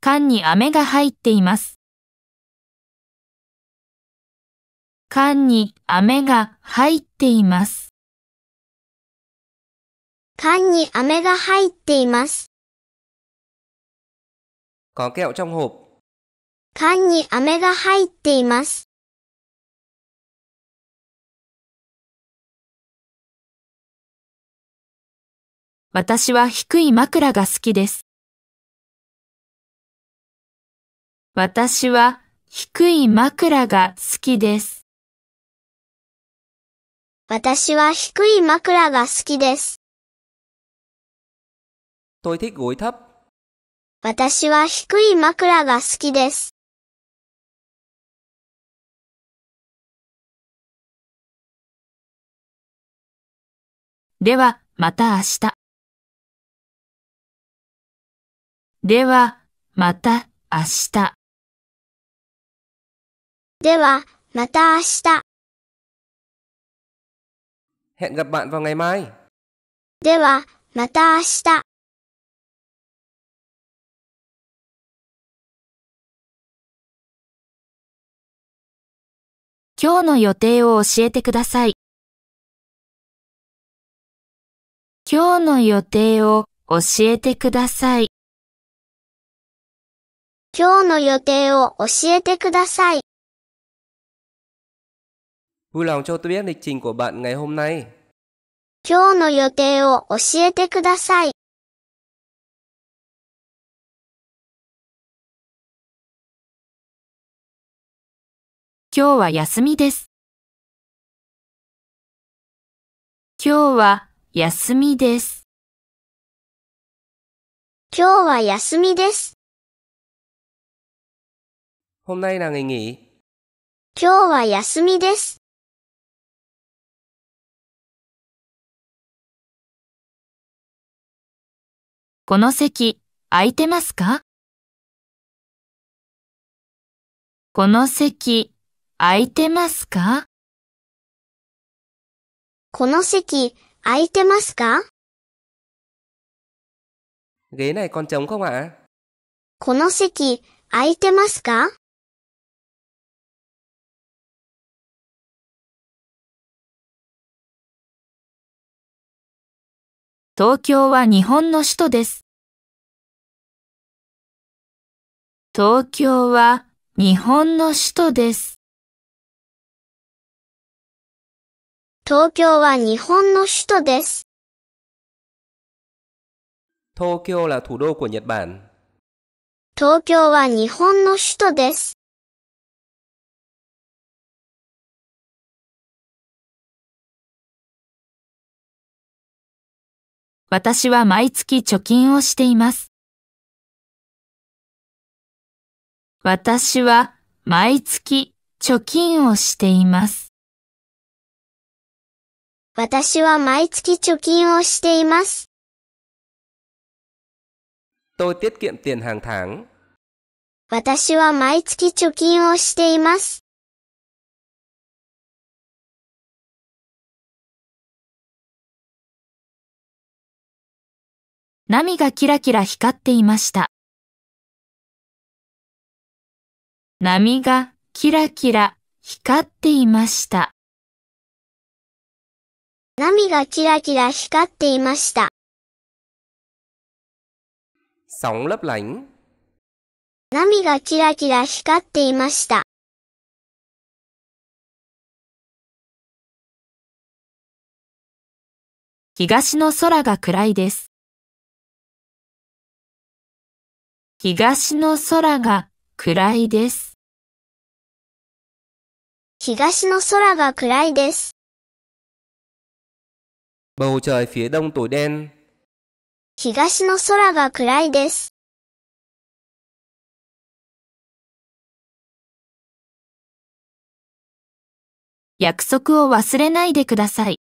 缶に飴が入っています。缶に飴が入っています。缶に飴が入っています。có kẹo trong hộp。缶に飴が入っています。私は低い枕が好きです。私は低い枕が好きです。私は低い枕が好きです。tôi thích gối thấp。私は低い枕が好きです。では、また明日。では、また明日。では、また明日。hẹn gặp bạn vào ngày mai。では、また明日。今日の予定を教えてください。今日の予定を教えてください。今日の予定を教えてください。vui lòng cho tôi biết lịch trình của bạn ngày hôm nay。今日の予定を教えてください。今日は休みです。今日は休みです。今日は休みです。hôm nay là ngày nghỉ。今日は休みです。この席、空いてますか？この席、空いてますか？この席、空いてますか？ghế này còn trống không ạ？この席、空いてますか？東京は日本の首都です。東京は日本の首都です。東京は日本の首都です。東京は日本の首都です。私は毎月貯金をしています。私は毎月貯金をしています。私は毎月貯金をしています。tôi tiết kiệm tiền hàng tháng。私は毎月貯金をしています。波がキラキラ光っていました。波がキラキラ光っていました。波がキラキラ光っていました。sóng lấp lánh。波がキラキラ光っていました。東の空が暗いです。東の空が暗いです。東の空が暗いです。Bầu trời phía đông tối đen。東の空が暗いです。約束を忘れないでください。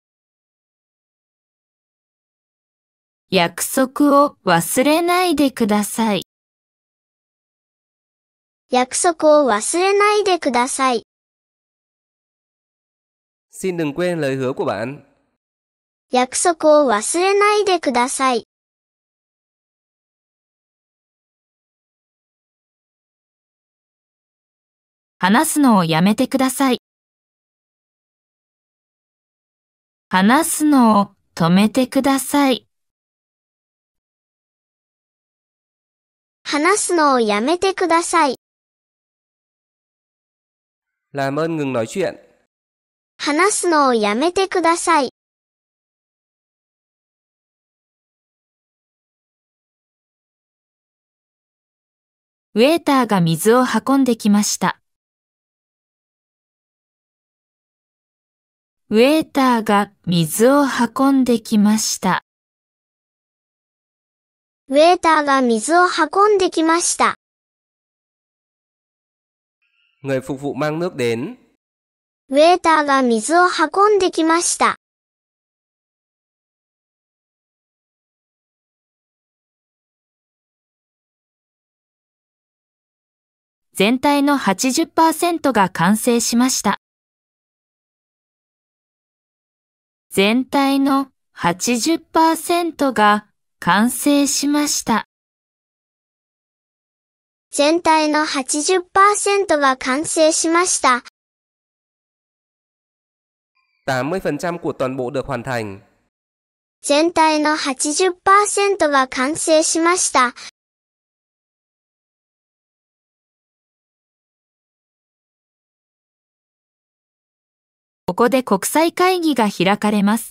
約束を忘れないでください。約束を忘れないでください。Xin đừng quên lời hứa của bạn。約束を忘れないでください。話すのをやめてください。話すのを止めてください。話すのをやめてください。Làm ơn ngừng nói chuyện。話すのをやめてください。ウェーターが水を運んできました。ウェーターが水を運んできました。ウェーターが水を運んできました。Người phục vụ mang nước đến。ウェーターが水を運んできました。全体の はちじゅっパーセント が完成しました。全体の はちじゅっパーセント が完成しました。全体の はちじゅっパーセント が完成しました。はちじゅっパーセント của toàn bộ được hoàn thành。全体の はちじゅっパーセント が完成しました。ここで国際会議が開かれます。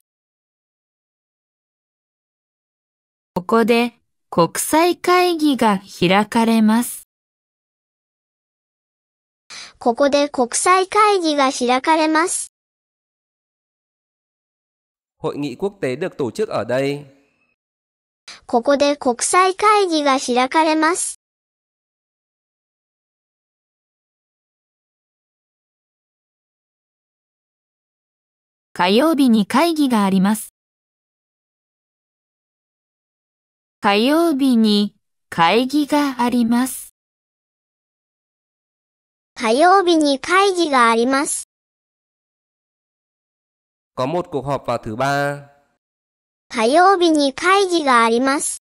ここで国際会議が開かれます。ここで国際会議が開かれます。Hội nghị quốc tế được tổ chức ở đây。ここで国際会議が開かれます。火曜日に会議があります。火曜日に会議があります。火曜日に会議があります。Có một cuộc họp vào thứ ba。火曜日に会議があります。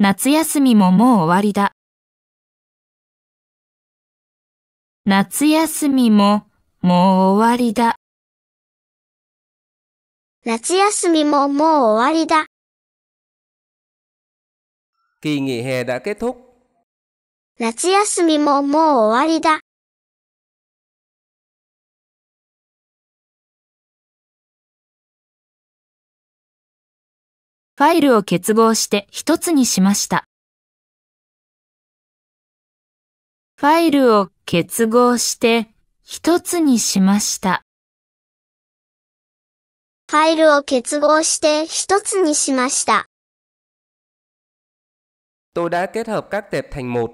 夏休みももう終わりだ。夏休みももう終わりだ。夏休みももう終わりだ。Kỳ nghỉ hè đã kết thúc。夏休みももう終わりだ。ファイルを結合して一つにしました。ファイルを結合して一つにしました。ファイルを結合して一つにしました。Tôi đã kết hợp các tệp thành một。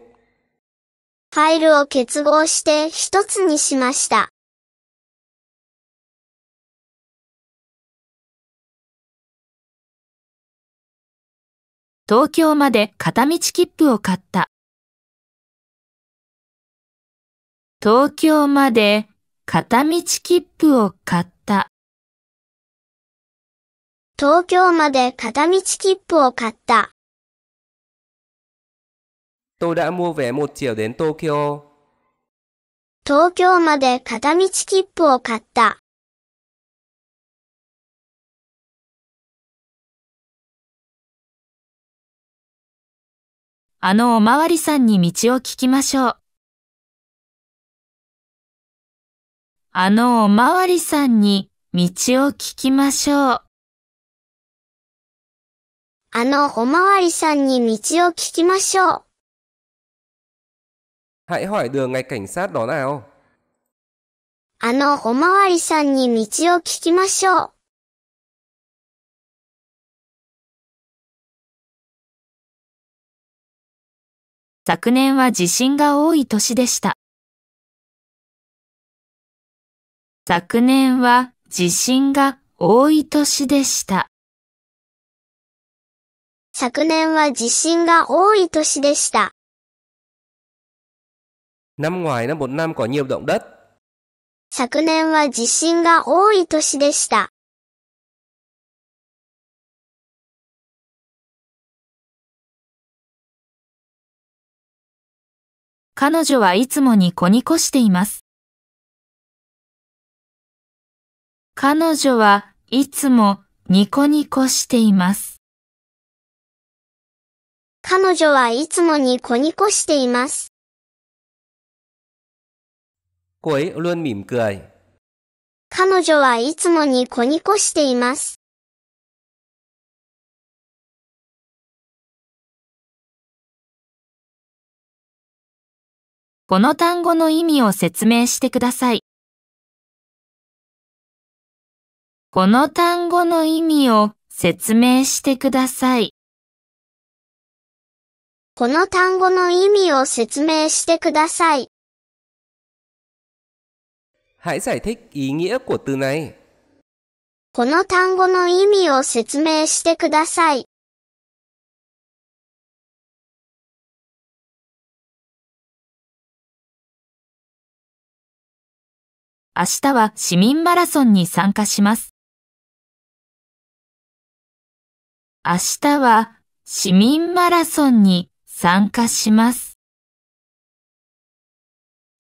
ファイルを結合して一つにしました。東京まで片道切符を買った。東京まで片道切符を買った。東京まで片道切符を買った。Tôi đã mua vé một chiều đến Tokyo。東京まで片道切符を買った。あのおまわりさんに道を聞きましょう。あのおまわりさんに道を聞きましょう。あのおまわりさんに道を聞きましょう。Hãy hỏi đường ngay cảnh sát đó nào。あのおまわりさんに道を聞きましょう。昨年は地震が多い年でした。昨年は地震が多い年でした。昨年は地震が多い年でした。Năm ngoái là một năm có nhiều động đất。昨年は地震が多い年でした。彼女はいつもニコニコしています。彼女はいつもニコニコしています。彼女はいつもニコニコしています。cô ấy luôn mỉm cười。彼女はいつもニコニコしています。この単語の意味を説明してください。この単語の意味を説明してください。この単語の意味を説明してください。Hãy giải thích ý nghĩa của từ này。この単語の意味を説明してください。明日は市民マラソンに参加します。明日は市民マラソンに参加します。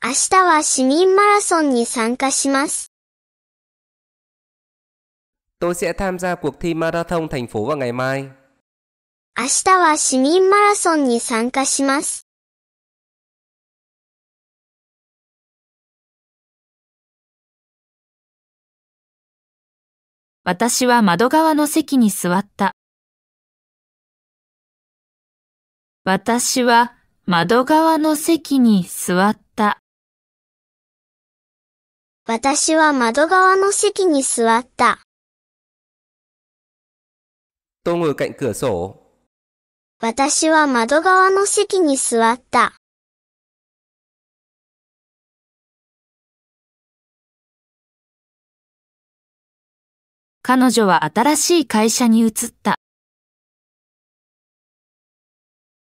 明日は市民マラソンに参加します。Tôi sẽ tham gia cuộc thi marathon thành phố vào ngày mai。明日は市民マラソンに参加します。私は窓側の席に座った。私は窓側の席に座った。私は窓側の席に座った。Tôi ngồi cạnh cửa sổ。私は窓側の席に座った。彼女は新しい会社に移った。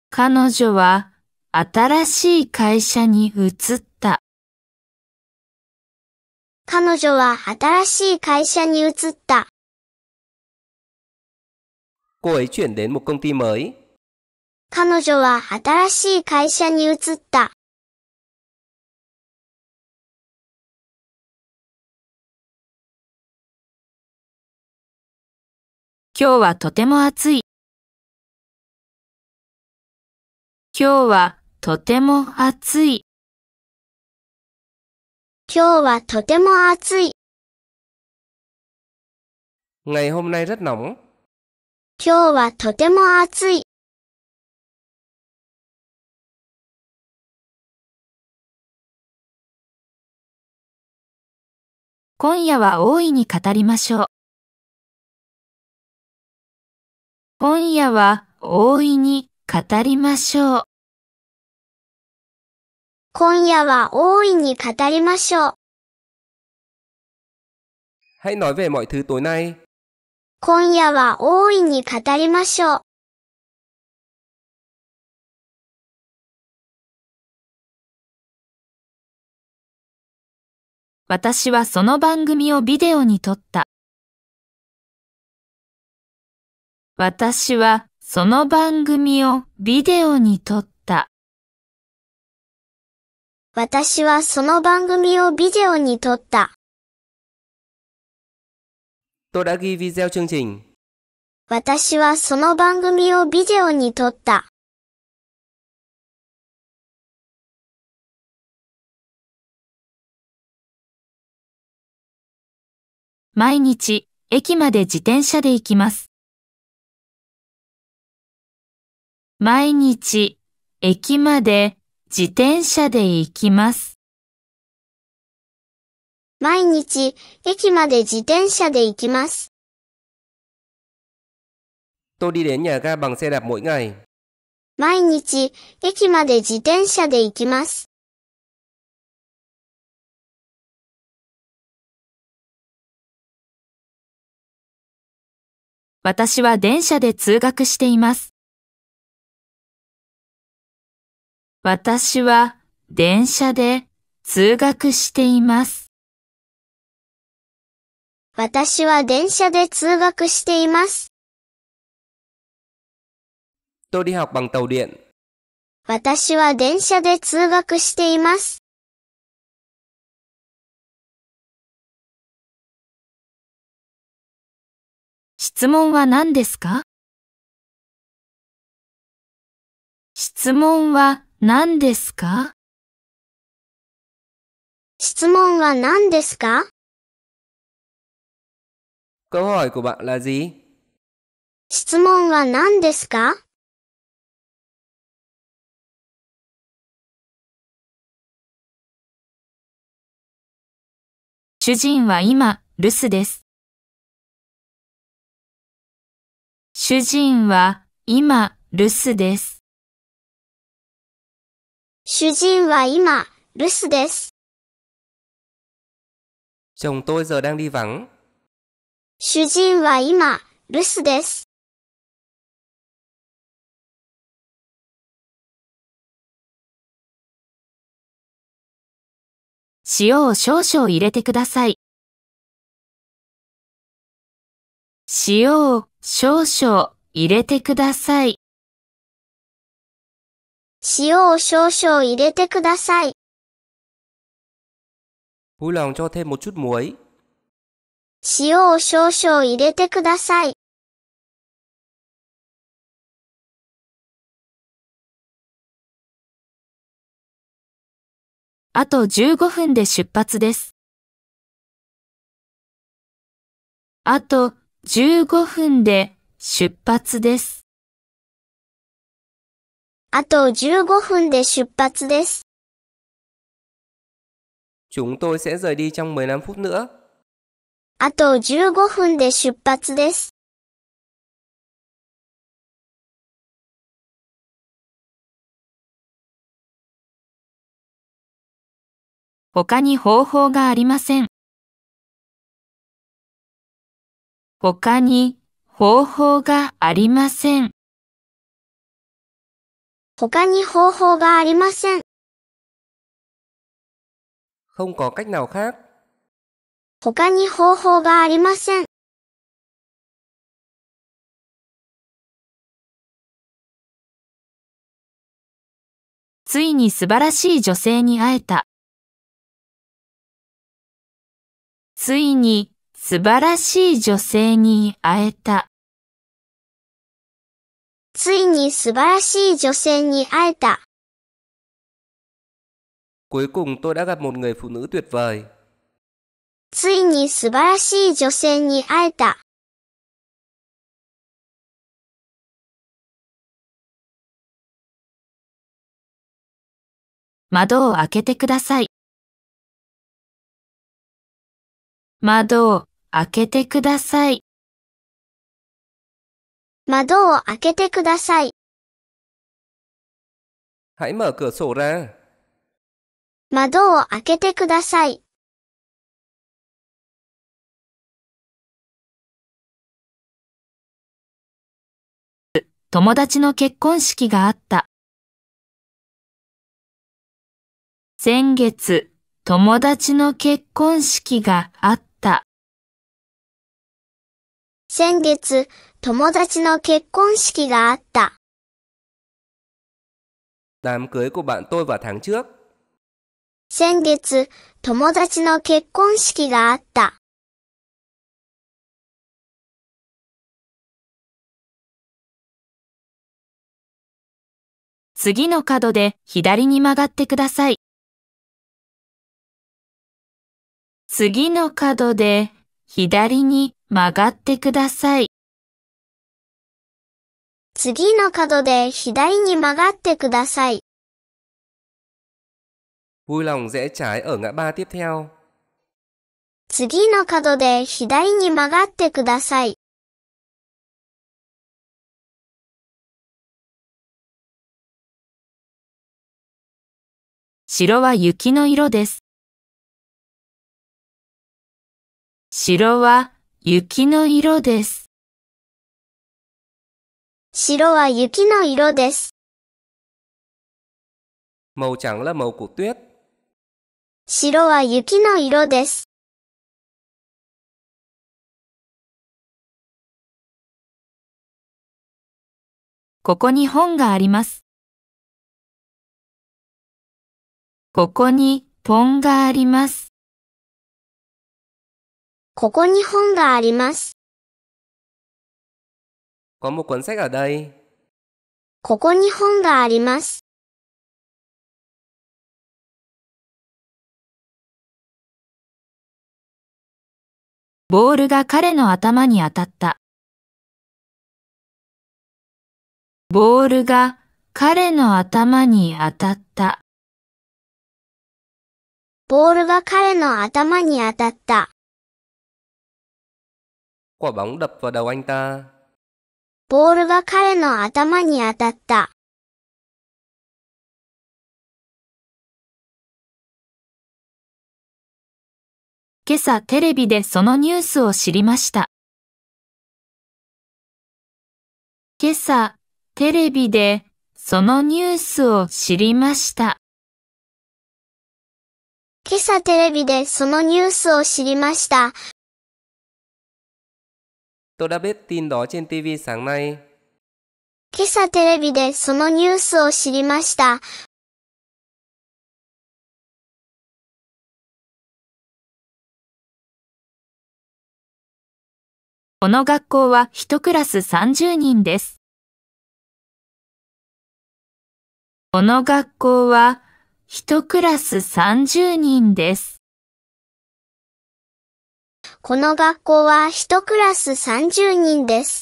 彼女は新しい会社に移った。彼女は新しい会社に移った。cô ấy chuyển đến một công ty mới。彼女は新しい会社に移った。今日はとても暑い。今日はとても暑い。今日はとても暑い。ngày hôm nay rất nóng。今日はとても暑い。今夜は大いに語りましょう。今夜は大いに語りましょう。今夜は大いに語りましょう。Hãy nói về mọi thứ tối nay。今夜は大いに語りましょう。私はその番組をビデオに撮った。私はその番組をビデオに撮った。私はその番組をビデオに撮った。Tôi đã ghi video chương trình。私はその番組をビデオに撮った。毎日、駅まで自転車で行きます。毎日、駅まで自転車で行きます。毎日、駅まで自転車で行きます。Tôi đi đến nhà ga bằng xe đạp mỗi ngày. 毎日、駅まで自転車で行きます。私は電車で通学しています。私は電車で通学しています。私は電車で通学しています。Tôi đi học bằng tàu điện. 私は電車で通学しています。質問は何ですか？質問は何ですか？質問は何ですか？ Câu hỏi của bạn là gì? 質問は何ですか？主人は今、留守です。主人は今、留守です。主人は今、留守です。Chồng tôi giờ đang đi vắng. 主人は今、留守です。塩を少々入れてください。塩を少々入れてください。塩を少々入れてください。Vui lòng cho thêm một chút muối. 塩を少々入れてください。あとじゅうごふんで出発です。あとじゅうごふんで出発です。あとじゅうごふんで出発です。Chúng tôi sẽ rời đi trong mười lăm phút nữa. あとじゅうごふんで出発です。他に方法がありません。他に方法がありません。他に方法がありません。Không có cách nào khác. 他に方法がありません。ついに素晴らしい女性に会えた。ついに素晴らしい女性に会えた。ついに素晴らしい女性に会えた。cuối cùng tôi đã gặp một người phụ nữ tuyệt vời. ついに素晴らしい女性に会えた。窓を開けてください。窓を開けてください。窓を開けてください。Hãy mở cửa sổ ra. 窓を開けてください。友達の結婚式があった。先月、友達の結婚式があった。先月、友達の結婚式があった。đám cưới của bạn tôi vào tháng trước. 先月、友達の結婚式があった。次の角で左に曲がってください。次の角で左に曲がってください。次の角で左に曲がってください。Vui lòng rẽ trái ở ngã ba tiếp theo。次の角で左に曲がってください。白は雪の色です。白は雪の色です。白は雪の色です。Màu trắng là màu của tuyết。白は雪の色です。ここに本があります。ここに本があります。ここに本があります。ここに本があります。ボールが彼の頭に当たった。ボールが彼の頭に当たった。ボールが彼の頭に当たった。ボールが彼の頭に当たった。今朝テレビでそのニュースを知りました。今朝テレビでそのニュースを知りました。今朝テレビでそのニュースを知りました。今朝テレビでそのニュースを知りました。この学校は一クラスさんじゅうにんです。この学校は一クラスさんじゅうにんです。この学校は一クラスさんじゅうにんです。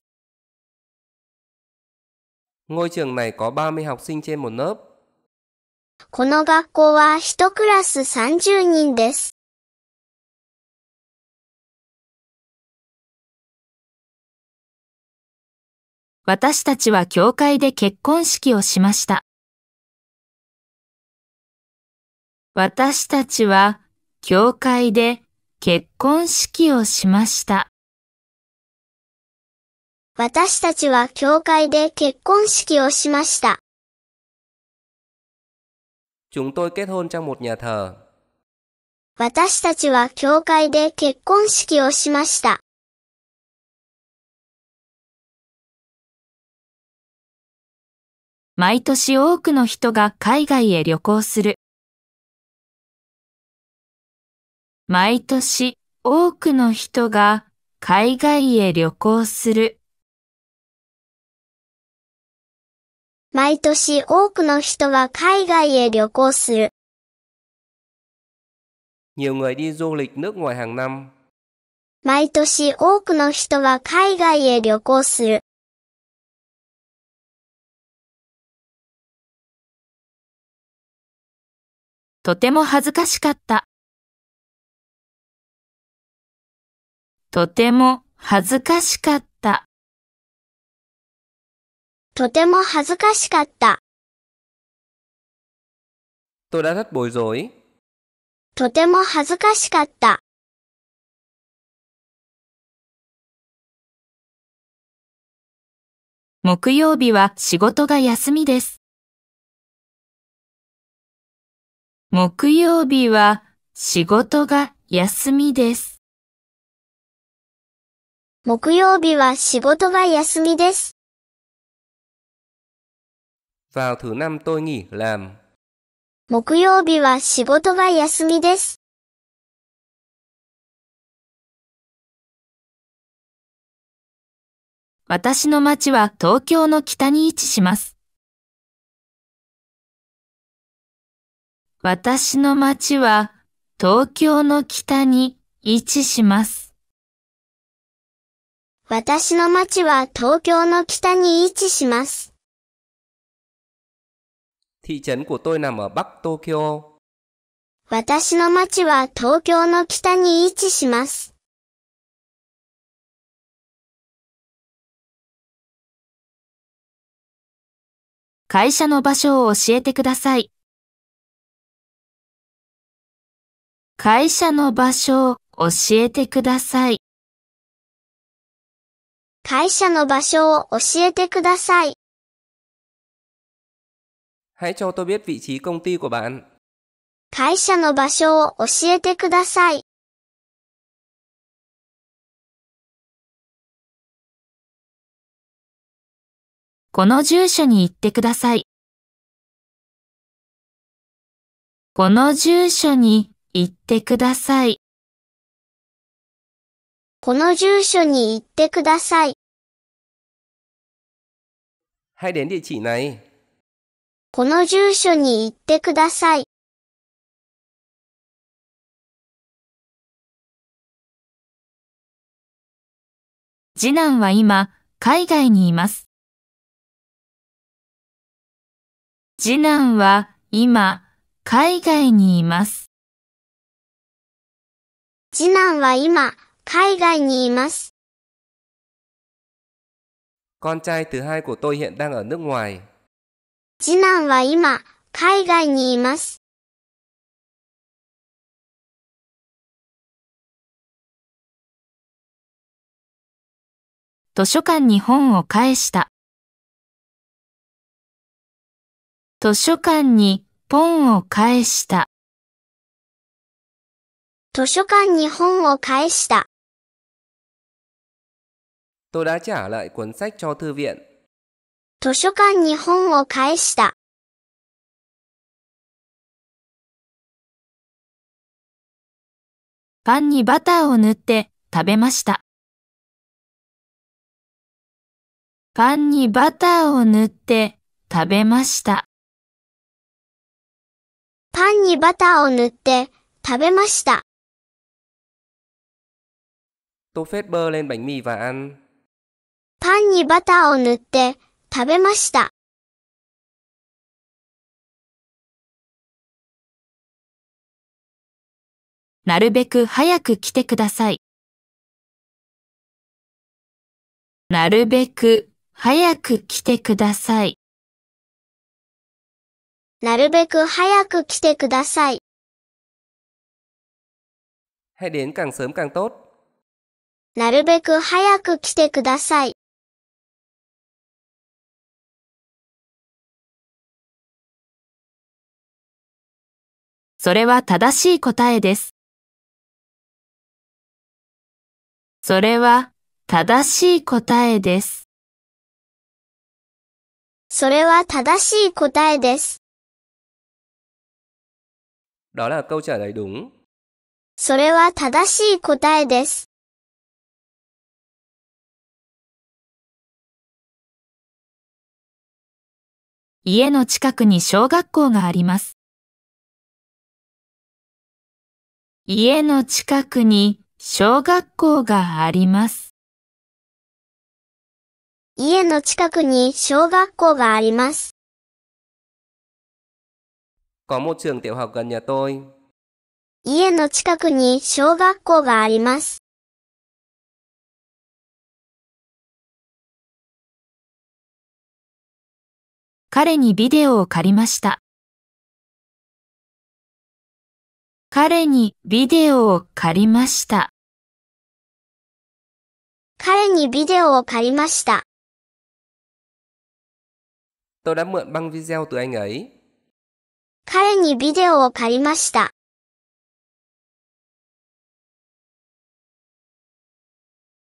この学校は一クラスさんじゅうにんです。私たちは教会で結婚式をしました。私たちは教会で結婚式をしました。私たちは教会で結婚式をしました。私たちは教会で結婚式をしました。毎年多くの人が海外へ旅行する。毎年多くの人が海外へ旅行する。毎年多くの人が海外へ旅行する。毎年多くの人が海外へ旅行する。とても恥ずかしかった。とても恥ずかしかった。とても恥ずかしかった。とても恥ずかしかった。木曜日は仕事が休みです。木曜日は仕事が休みです。木曜日は仕事が休みです。木曜日は仕事が休みです。私の町は東京の北に位置します。私の町は東京の北に位置します。私の町は東京の北に位置します。thị trấn của tôi nằm ở bắc Tokyo。私の町は東京の北に位置します。会社の場所を教えてください。会社の場所を教えてください。会社の場所を教えてください。Hãy cho tôi biết vị trí công ty của bạn。会社の場所を教えてください。この住所に行ってください。この住所に行ってください。この住所に行ってください。Hãy đến địa chỉ này。この住所に行ってください。次男は今、海外にいます。次男は今、海外にいます。次男は今、海外にいます。Con trai thứ hai của tôi hiện đang ở nước ngoài。次男は今、海外にいます。図書館に本を返した。図書館に本を返した。図書館に本を返した。Tôi đã trả lại cuốn sách cho thư viện。図書館に本を返した。パンにバターを塗って食べました。パンにバターを塗って食べました。パンにバターを塗って食べました。Tôi phết bơ lên bánh mì và ăn。パンにバターを塗って食べました。なるべく早く来てください。なるべく早く来てください。なるべく早く来てください。Hãy đến càng sớm càng tốt。なるべく早く来てください。それは正しい答えです。それは正しい答えです。それは正しい答えです。Đó là câu trả lời đúng。それは正しい答えです。家の近くに小学校があります。家の近くに小学校があります。家の近くに小学校があります。Có một trường tiểu học gần nhà tôi。家の近くに小学校があります。彼にビデオを借りました。彼にビデオを借りました。彼にビデオを借りました。Tôi đã mượn băng video từ anh ấy。彼にビデオを借りました。